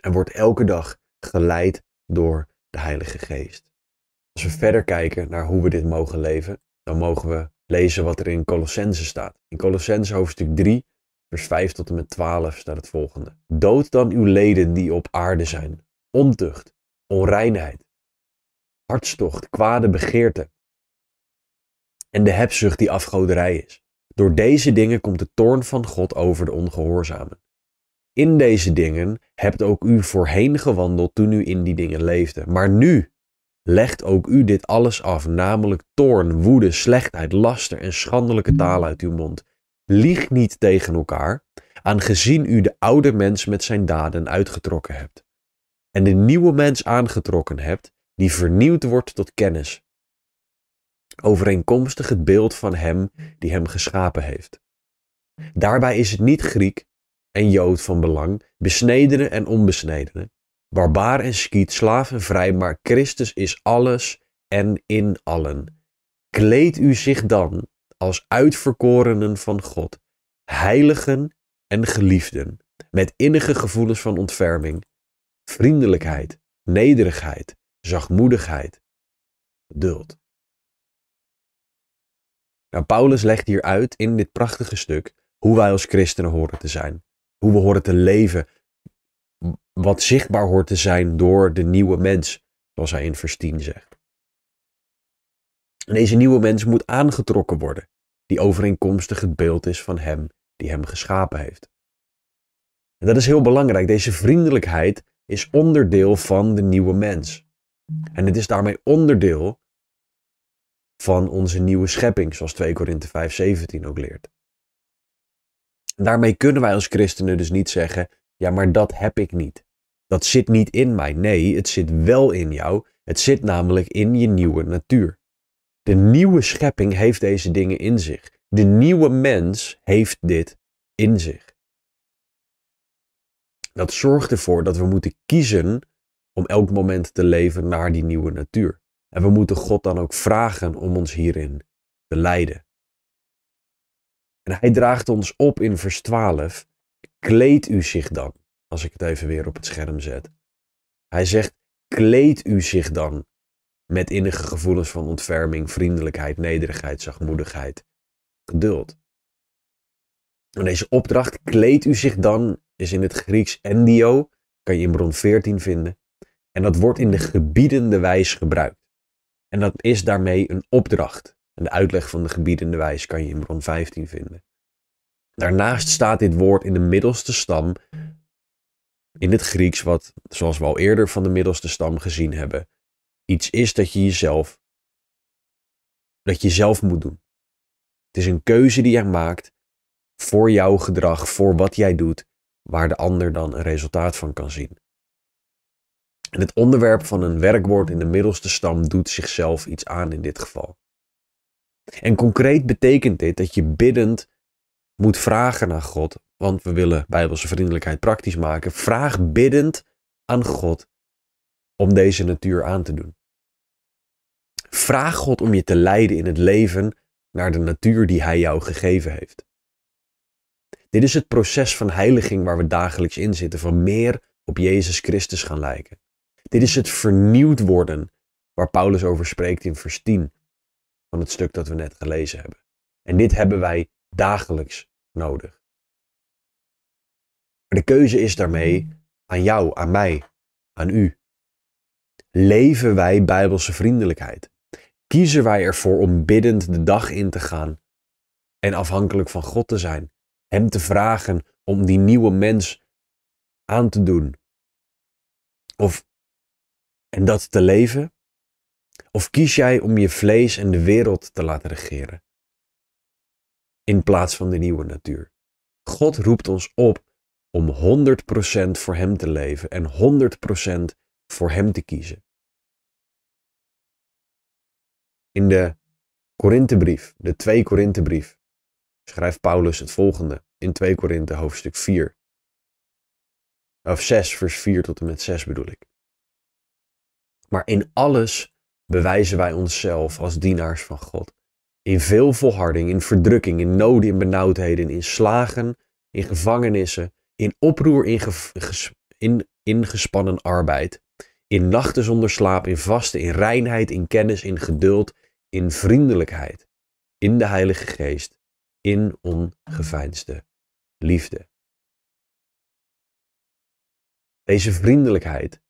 En word elke dag geleid door de Heilige Geest. Als we verder kijken naar hoe we dit mogen leven, dan mogen we lezen wat er in Colossenzen staat. In Colossenzen hoofdstuk 3, vers 5 tot en met 12 staat het volgende. Dood dan uw leden die op aarde zijn. Ontucht, onreinheid, hartstocht, kwade begeerte en de hebzucht die afgoderij is. Door deze dingen komt de toorn van God over de ongehoorzamen. In deze dingen hebt ook u voorheen gewandeld toen u in die dingen leefde. Maar nu legt ook u dit alles af, namelijk toorn, woede, slechtheid, laster en schandelijke taal uit uw mond. Lieg niet tegen elkaar, aangezien u de oude mens met zijn daden uitgetrokken hebt. En de nieuwe mens aangetrokken hebt, die vernieuwd wordt tot kennis. Overeenkomstig het beeld van Hem die hem geschapen heeft. Daarbij is het niet Griek en Jood van belang, besnedene en onbesnedene, barbaar en schiet, slaaf en vrij, maar Christus is alles en in allen. Kleed u zich dan als uitverkorenen van God, heiligen en geliefden, met innige gevoelens van ontferming, vriendelijkheid, nederigheid, zachtmoedigheid, geduld. Nou, Paulus legt hier uit in dit prachtige stuk hoe wij als christenen horen te zijn. Hoe we horen te leven. Wat zichtbaar hoort te zijn door de nieuwe mens, zoals hij in vers 10 zegt. En deze nieuwe mens moet aangetrokken worden. die overeenkomstig het beeld is van hem die hem geschapen heeft. En dat is heel belangrijk. Deze vriendelijkheid is onderdeel van de nieuwe mens. En het is daarmee onderdeel van onze nieuwe schepping, zoals 2 Korinthe 5:17 ook leert. En daarmee kunnen wij als christenen dus niet zeggen, ja, maar dat heb ik niet. Dat zit niet in mij. Nee, het zit wel in jou. Het zit namelijk in je nieuwe natuur. De nieuwe schepping heeft deze dingen in zich. De nieuwe mens heeft dit in zich. Dat zorgt ervoor dat we moeten kiezen om elk moment te leven naar die nieuwe natuur. En we moeten God dan ook vragen om ons hierin te leiden. En hij draagt ons op in vers 12. Kleed u zich dan, als ik het even weer op het scherm zet. Hij zegt, kleed u zich dan met innige gevoelens van ontferming, vriendelijkheid, nederigheid, zachtmoedigheid, geduld. En deze opdracht, kleed u zich dan, is in het Grieks endio, kan je in bron 14 vinden. En dat wordt in de gebiedende wijs gebruikt. En dat is daarmee een opdracht. En de uitleg van de gebiedende wijs kan je in bron 15 vinden. Daarnaast staat dit woord in de middelste stam, in het Grieks, wat, zoals we al eerder van de middelste stam gezien hebben, iets is dat je jezelf, moet doen. Het is een keuze die jij maakt voor jouw gedrag, voor wat jij doet, waar de ander dan een resultaat van kan zien. En het onderwerp van een werkwoord in de middelste stam doet zichzelf iets aan in dit geval. En concreet betekent dit dat je biddend moet vragen aan God, want we willen Bijbelse vriendelijkheid praktisch maken. Vraag biddend aan God om deze natuur aan te doen. Vraag God om je te leiden in het leven naar de natuur die hij jou gegeven heeft. Dit is het proces van heiliging waar we dagelijks in zitten, van meer op Jezus Christus gaan lijken. Dit is het vernieuwd worden waar Paulus over spreekt in vers 10 van het stuk dat we net gelezen hebben. En dit hebben wij dagelijks nodig. Maar de keuze is daarmee aan jou, aan mij, aan u. Leven wij Bijbelse vriendelijkheid? Kiezen wij ervoor om biddend de dag in te gaan en afhankelijk van God te zijn? Hem te vragen om die nieuwe mens aan te doen? En dat te leven? Of kies jij om je vlees en de wereld te laten regeren? In plaats van de nieuwe natuur. God roept ons op om 100% voor hem te leven en 100% voor hem te kiezen. In de Korinthebrief, de 2 Korinthebrief, schrijft Paulus het volgende in 2 Korinthe hoofdstuk 4. Of 6 vers 4 tot en met 6 bedoel ik. Maar in alles bewijzen wij onszelf als dienaars van God. In veel volharding, in verdrukking, in noden, in benauwdheden, in slagen, in gevangenissen, in oproer, in gespannen arbeid, in nachten zonder slaap, in vasten, in reinheid, in kennis, in geduld, in vriendelijkheid, in de Heilige Geest, in ongeveinsde liefde. Deze vriendelijkheid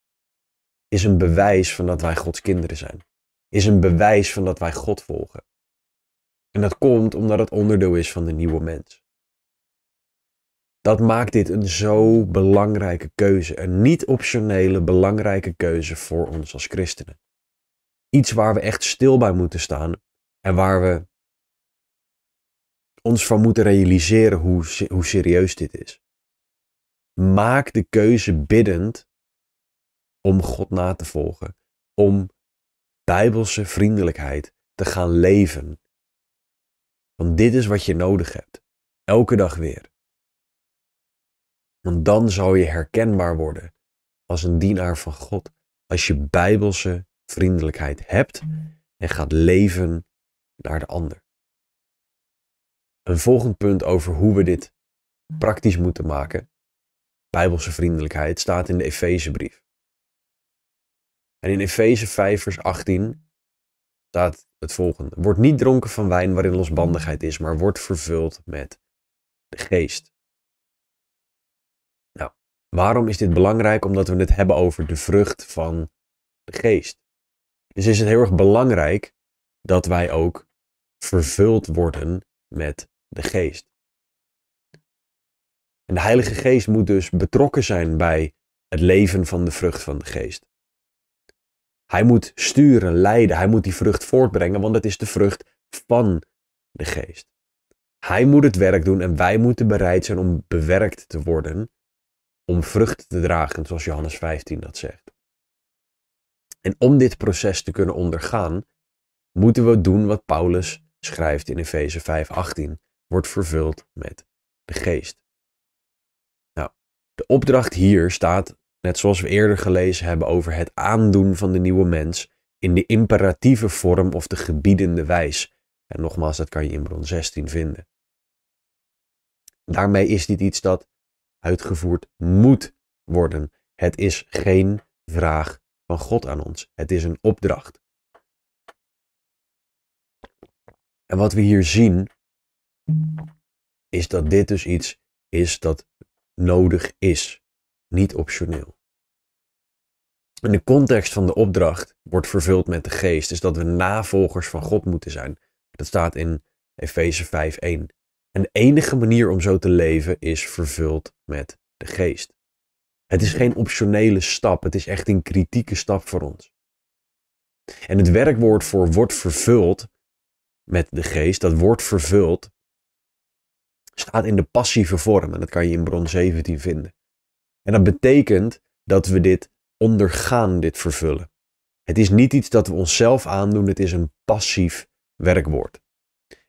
is een bewijs van dat wij Gods kinderen zijn. Is een bewijs van dat wij God volgen. En dat komt omdat het onderdeel is van de nieuwe mens. Dat maakt dit een zo belangrijke keuze. Een niet-optionele belangrijke keuze voor ons als christenen. Iets waar we echt stil bij moeten staan. En waar we ons van moeten realiseren hoe serieus dit is. Maak de keuze biddend om God na te volgen. Om Bijbelse vriendelijkheid te gaan leven. Want dit is wat je nodig hebt. Elke dag weer. Want dan zal je herkenbaar worden als een dienaar van God. Als je Bijbelse vriendelijkheid hebt en gaat leven naar de ander. Een volgend punt over hoe we dit praktisch moeten maken. Bijbelse vriendelijkheid staat in de Efezebrief. En in Efeze 5 vers 18 staat het volgende. Word niet dronken van wijn waarin losbandigheid is, maar word vervuld met de geest. Nou, waarom is dit belangrijk? Omdat we het hebben over de vrucht van de geest. Dus is het heel erg belangrijk dat wij ook vervuld worden met de Geest. En de Heilige Geest moet dus betrokken zijn bij het leven van de vrucht van de Geest. Hij moet sturen, leiden, hij moet die vrucht voortbrengen, want het is de vrucht van de Geest. Hij moet het werk doen en wij moeten bereid zijn om bewerkt te worden, om vrucht te dragen, zoals Johannes 15 dat zegt. En om dit proces te kunnen ondergaan, moeten we doen wat Paulus schrijft in Efeze 5:18, wordt vervuld met de Geest. Nou, de opdracht hier staat, net zoals we eerder gelezen hebben over het aandoen van de nieuwe mens, in de imperatieve vorm of de gebiedende wijs. En nogmaals, dat kan je in bron 16 vinden. Daarmee is dit iets dat uitgevoerd moet worden. Het is geen vraag van God aan ons. Het is een opdracht. En wat we hier zien, is dat dit dus iets is dat nodig is. Niet optioneel. En de context van de opdracht wordt vervuld met de Geest, is dat we navolgers van God moeten zijn. Dat staat in Efeze 5:1. En de enige manier om zo te leven is vervuld met de Geest. Het is geen optionele stap, het is echt een kritieke stap voor ons. En het werkwoord voor wordt vervuld met de Geest, dat wordt vervuld, staat in de passieve vorm. En dat kan je in bron 17 vinden. En dat betekent dat we dit ondergaan, dit vervullen. Het is niet iets dat we onszelf aandoen, het is een passief werkwoord.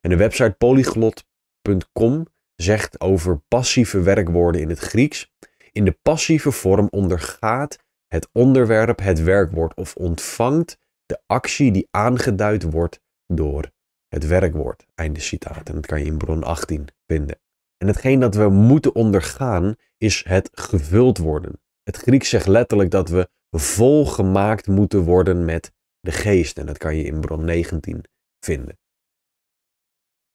En de website polyglot.com zegt over passieve werkwoorden in het Grieks: in de passieve vorm ondergaat het onderwerp het werkwoord of ontvangt de actie die aangeduid wordt door het werkwoord. Einde citaat. En dat kan je in bron 18 vinden. En hetgeen dat we moeten ondergaan is het gevuld worden. Het Grieks zegt letterlijk dat we volgemaakt moeten worden met de Geest. En dat kan je in bron 19 vinden.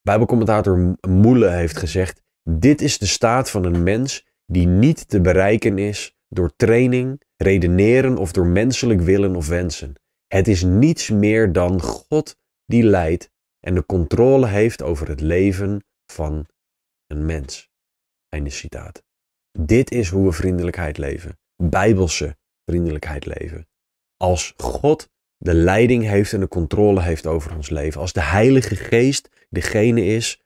Bijbelcommentator Moule heeft gezegd: dit is de staat van een mens die niet te bereiken is door training, redeneren of door menselijk willen of wensen. Het is niets meer dan God die leidt en de controle heeft over het leven van een mens. Einde citaat. Dit is hoe we vriendelijkheid leven. Bijbelse vriendelijkheid leven. Als God de leiding heeft en de controle heeft over ons leven. Als de Heilige Geest degene is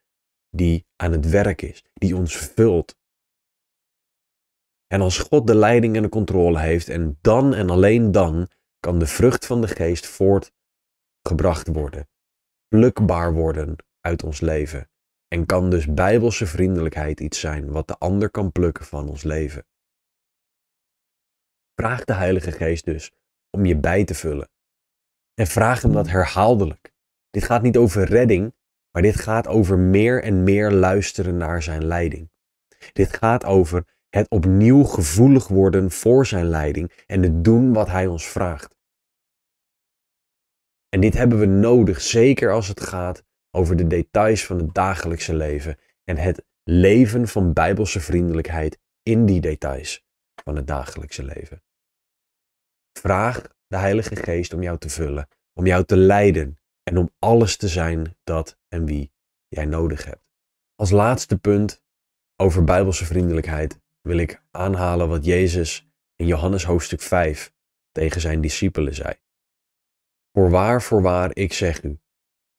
die aan het werk is. Die ons vult. En als God de leiding en de controle heeft. En dan en alleen dan kan de vrucht van de Geest voortgebracht worden. Plukbaar worden uit ons leven. En kan dus bijbelse vriendelijkheid iets zijn wat de ander kan plukken van ons leven. Vraag de Heilige Geest dus om je bij te vullen. En vraag hem dat herhaaldelijk. Dit gaat niet over redding, maar dit gaat over meer en meer luisteren naar zijn leiding. Dit gaat over het opnieuw gevoelig worden voor zijn leiding en het doen wat hij ons vraagt. En dit hebben we nodig, zeker als het gaat over de details van het dagelijkse leven en het leven van bijbelse vriendelijkheid in die details van het dagelijkse leven. Vraag de Heilige Geest om jou te vullen, om jou te leiden en om alles te zijn dat en wie jij nodig hebt. Als laatste punt over bijbelse vriendelijkheid wil ik aanhalen wat Jezus in Johannes hoofdstuk 5 tegen zijn discipelen zei. Voorwaar, ik zeg u,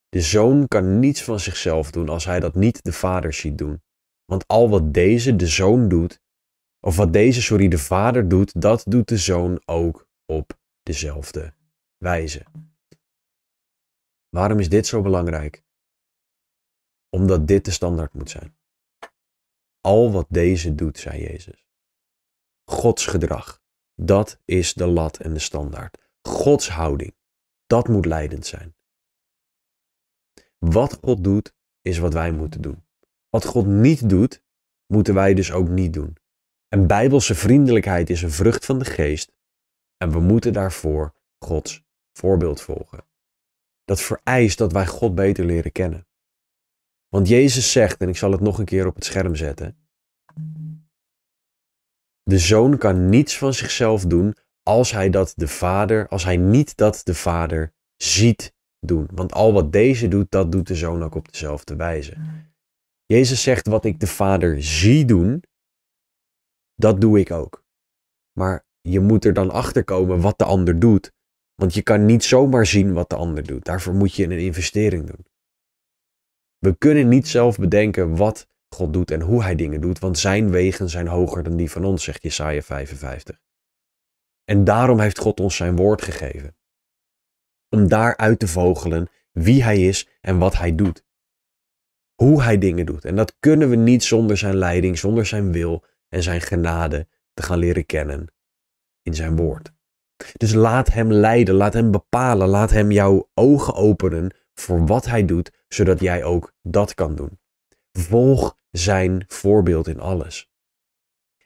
de Zoon kan niets van zichzelf doen als hij dat niet de Vader ziet doen. Want al wat de Vader doet, dat doet de Zoon ook op dezelfde wijze. Waarom is dit zo belangrijk? Omdat dit de standaard moet zijn. Al wat deze doet, zei Jezus. Gods gedrag, dat is de lat en de standaard. Gods houding, dat moet leidend zijn. Wat God doet, is wat wij moeten doen. Wat God niet doet, moeten wij dus ook niet doen. En bijbelse vriendelijkheid is een vrucht van de Geest. En we moeten daarvoor Gods voorbeeld volgen. Dat vereist dat wij God beter leren kennen. Want Jezus zegt, en ik zal het nog een keer op het scherm zetten: de Zoon kan niets van zichzelf doen als hij niet dat de Vader ziet doen. Want al wat deze doet, dat doet de Zoon ook op dezelfde wijze. Jezus zegt, wat ik de Vader zie doen, dat doe ik ook. Maar je moet er dan achter komen wat de ander doet. Want je kan niet zomaar zien wat de ander doet. Daarvoor moet je een investering doen. We kunnen niet zelf bedenken wat God doet en hoe hij dingen doet. Want zijn wegen zijn hoger dan die van ons, zegt Jesaja 55. En daarom heeft God ons zijn woord gegeven. Om daaruit te vogelen wie hij is en wat hij doet. Hoe hij dingen doet. En dat kunnen we niet zonder zijn leiding, zonder zijn wil en zijn genade te gaan leren kennen in zijn woord. Dus laat hem leiden, laat hem bepalen, laat hem jouw ogen openen voor wat hij doet, zodat jij ook dat kan doen. Volg zijn voorbeeld in alles.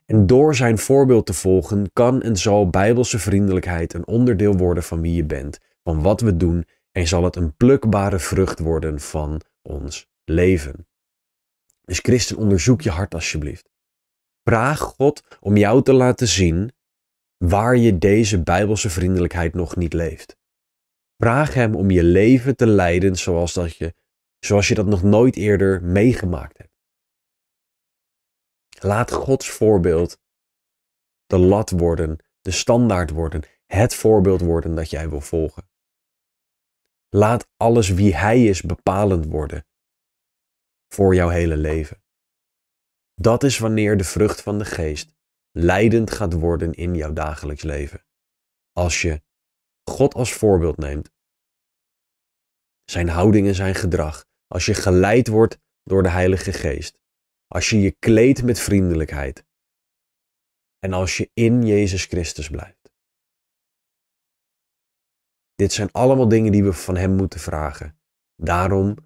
En door zijn voorbeeld te volgen kan en zal bijbelse vriendelijkheid een onderdeel worden van wie je bent, van wat we doen, en zal het een plukbare vrucht worden van ons leven. Dus christen, onderzoek je hart alsjeblieft. Vraag God om jou te laten zien waar je deze bijbelse vriendelijkheid nog niet leeft. Vraag hem om je leven te leiden zoals je dat nog nooit eerder meegemaakt hebt. Laat Gods voorbeeld de lat worden, de standaard worden, het voorbeeld worden dat jij wil volgen. Laat alles wie hij is bepalend worden voor jouw hele leven. Dat is wanneer de vrucht van de geest leidend gaat worden in jouw dagelijks leven. Als je God als voorbeeld neemt, zijn houding en zijn gedrag, als je geleid wordt door de Heilige Geest, als je je kleedt met vriendelijkheid en als je in Jezus Christus blijft. Dit zijn allemaal dingen die we van hem moeten vragen. Daarom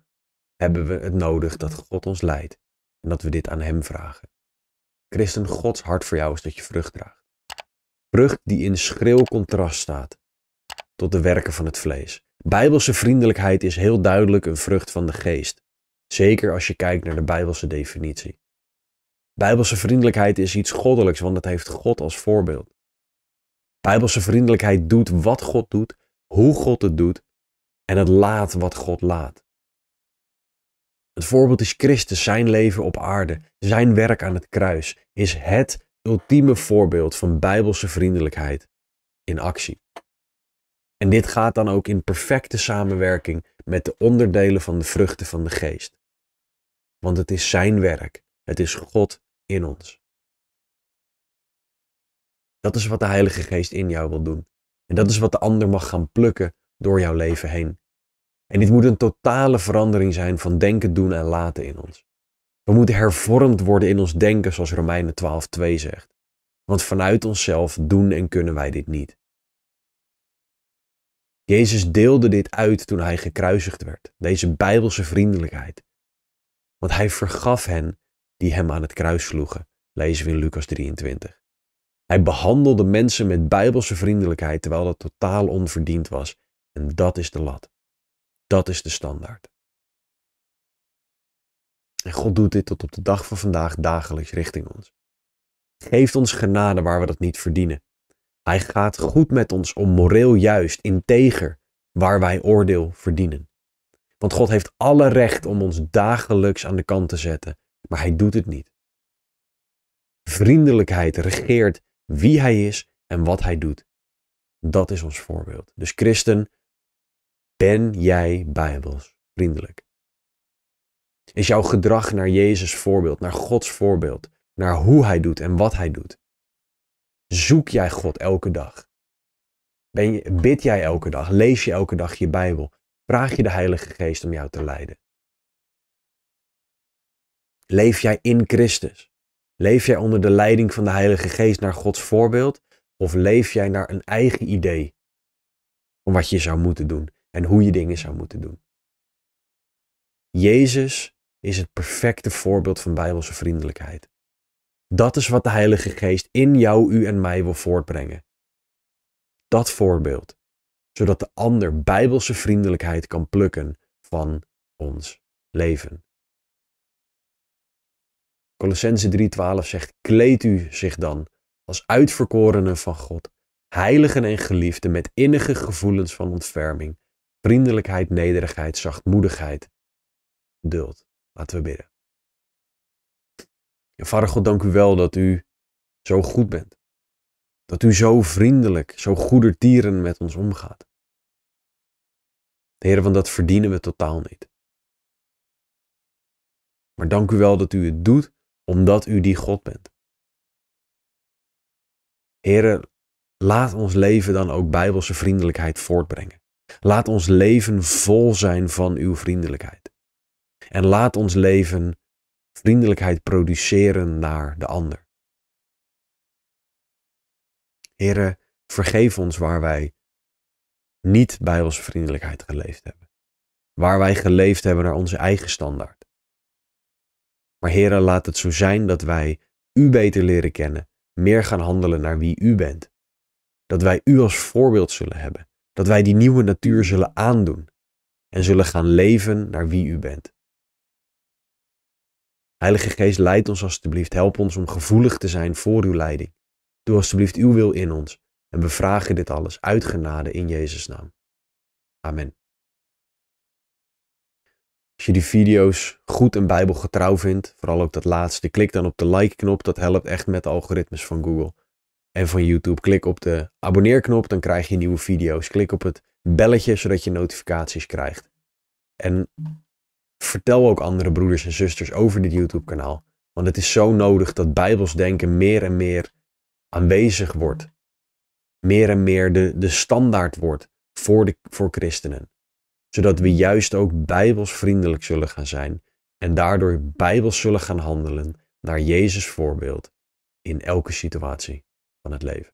hebben we het nodig dat God ons leidt en dat we dit aan hem vragen. Christen, Gods hart voor jou is dat je vrucht draagt. Vrucht die in schril contrast staat tot de werken van het vlees. Bijbelse vriendelijkheid is heel duidelijk een vrucht van de geest. Zeker als je kijkt naar de Bijbelse definitie. Bijbelse vriendelijkheid is iets goddelijks, want het heeft God als voorbeeld. Bijbelse vriendelijkheid doet wat God doet, hoe God het doet en het laat wat God laat. Het voorbeeld is Christus, zijn leven op aarde, zijn werk aan het kruis, is het ultieme voorbeeld van bijbelse vriendelijkheid in actie. En dit gaat dan ook in perfecte samenwerking met de onderdelen van de vruchten van de geest. Want het is zijn werk, het is God in ons. Dat is wat de Heilige Geest in jou wil doen. En dat is wat de ander mag gaan plukken door jouw leven heen. En dit moet een totale verandering zijn van denken, doen en laten in ons. We moeten hervormd worden in ons denken, zoals Romeinen 12:2 zegt. Want vanuit onszelf doen en kunnen wij dit niet. Jezus deelde dit uit toen hij gekruisigd werd, deze bijbelse vriendelijkheid. Want hij vergaf hen die hem aan het kruis sloegen, lezen we in Lukas 23. Hij behandelde mensen met bijbelse vriendelijkheid terwijl dat totaal onverdiend was. En dat is de lat. Dat is de standaard. En God doet dit tot op de dag van vandaag dagelijks richting ons. Geeft ons genade waar we dat niet verdienen. Hij gaat goed met ons om moreel juist, integer, waar wij oordeel verdienen. Want God heeft alle recht om ons dagelijks aan de kant te zetten, maar hij doet het niet. Vriendelijkheid regeert wie hij is en wat hij doet. Dat is ons voorbeeld. Dus christen, ben jij bijbels vriendelijk? Is jouw gedrag naar Jezus voorbeeld, naar Gods voorbeeld, naar hoe hij doet en wat hij doet? Zoek jij God elke dag? Bid jij elke dag? Lees je elke dag je Bijbel? Vraag je de Heilige Geest om jou te leiden? Leef jij in Christus? Leef jij onder de leiding van de Heilige Geest naar Gods voorbeeld? Of leef jij naar een eigen idee van wat je zou moeten doen en hoe je dingen zou moeten doen? Jezus is het perfecte voorbeeld van bijbelse vriendelijkheid. Dat is wat de Heilige Geest in jou, u en mij wil voortbrengen. Dat voorbeeld, zodat de ander bijbelse vriendelijkheid kan plukken van ons leven. Colossenzen 3:12 zegt, kleed u zich dan als uitverkorenen van God, heiligen en geliefden met innige gevoelens van ontferming, vriendelijkheid, nederigheid, zachtmoedigheid, geduld. Laten we bidden. Ja, Vader God, dank u wel dat u zo goed bent. Dat u zo vriendelijk, zo goedertieren met ons omgaat. Heere, want dat verdienen we totaal niet. Maar dank u wel dat u het doet, omdat u die God bent. Heere, laat ons leven dan ook bijbelse vriendelijkheid voortbrengen. Laat ons leven vol zijn van uw vriendelijkheid. En laat ons leven vriendelijkheid produceren naar de ander. Heere, vergeef ons waar wij niet bijbelse vriendelijkheid geleefd hebben. Waar wij geleefd hebben naar onze eigen standaard. Maar Heere, laat het zo zijn dat wij u beter leren kennen, meer gaan handelen naar wie u bent. Dat wij u als voorbeeld zullen hebben. Dat wij die nieuwe natuur zullen aandoen en zullen gaan leven naar wie u bent. Heilige Geest, leid ons alstublieft. Help ons om gevoelig te zijn voor uw leiding. Doe alstublieft uw wil in ons. En we vragen dit alles uit genade in Jezus' naam. Amen. Als je die video's goed en bijbelgetrouw vindt, vooral ook dat laatste, klik dan op de like-knop. Dat helpt echt met de algoritmes van Google en van YouTube. Klik op de abonneerknop, dan krijg je nieuwe video's. Klik op het belletje, zodat je notificaties krijgt. En vertel ook andere broeders en zusters over dit YouTube-kanaal. Want het is zo nodig dat Bijbels denken meer en meer aanwezig wordt. Meer en meer de standaard wordt voor christenen. Zodat we juist ook bijbelsvriendelijk zullen gaan zijn. En daardoor bijbels zullen gaan handelen naar Jezus' voorbeeld in elke situatie van het leven.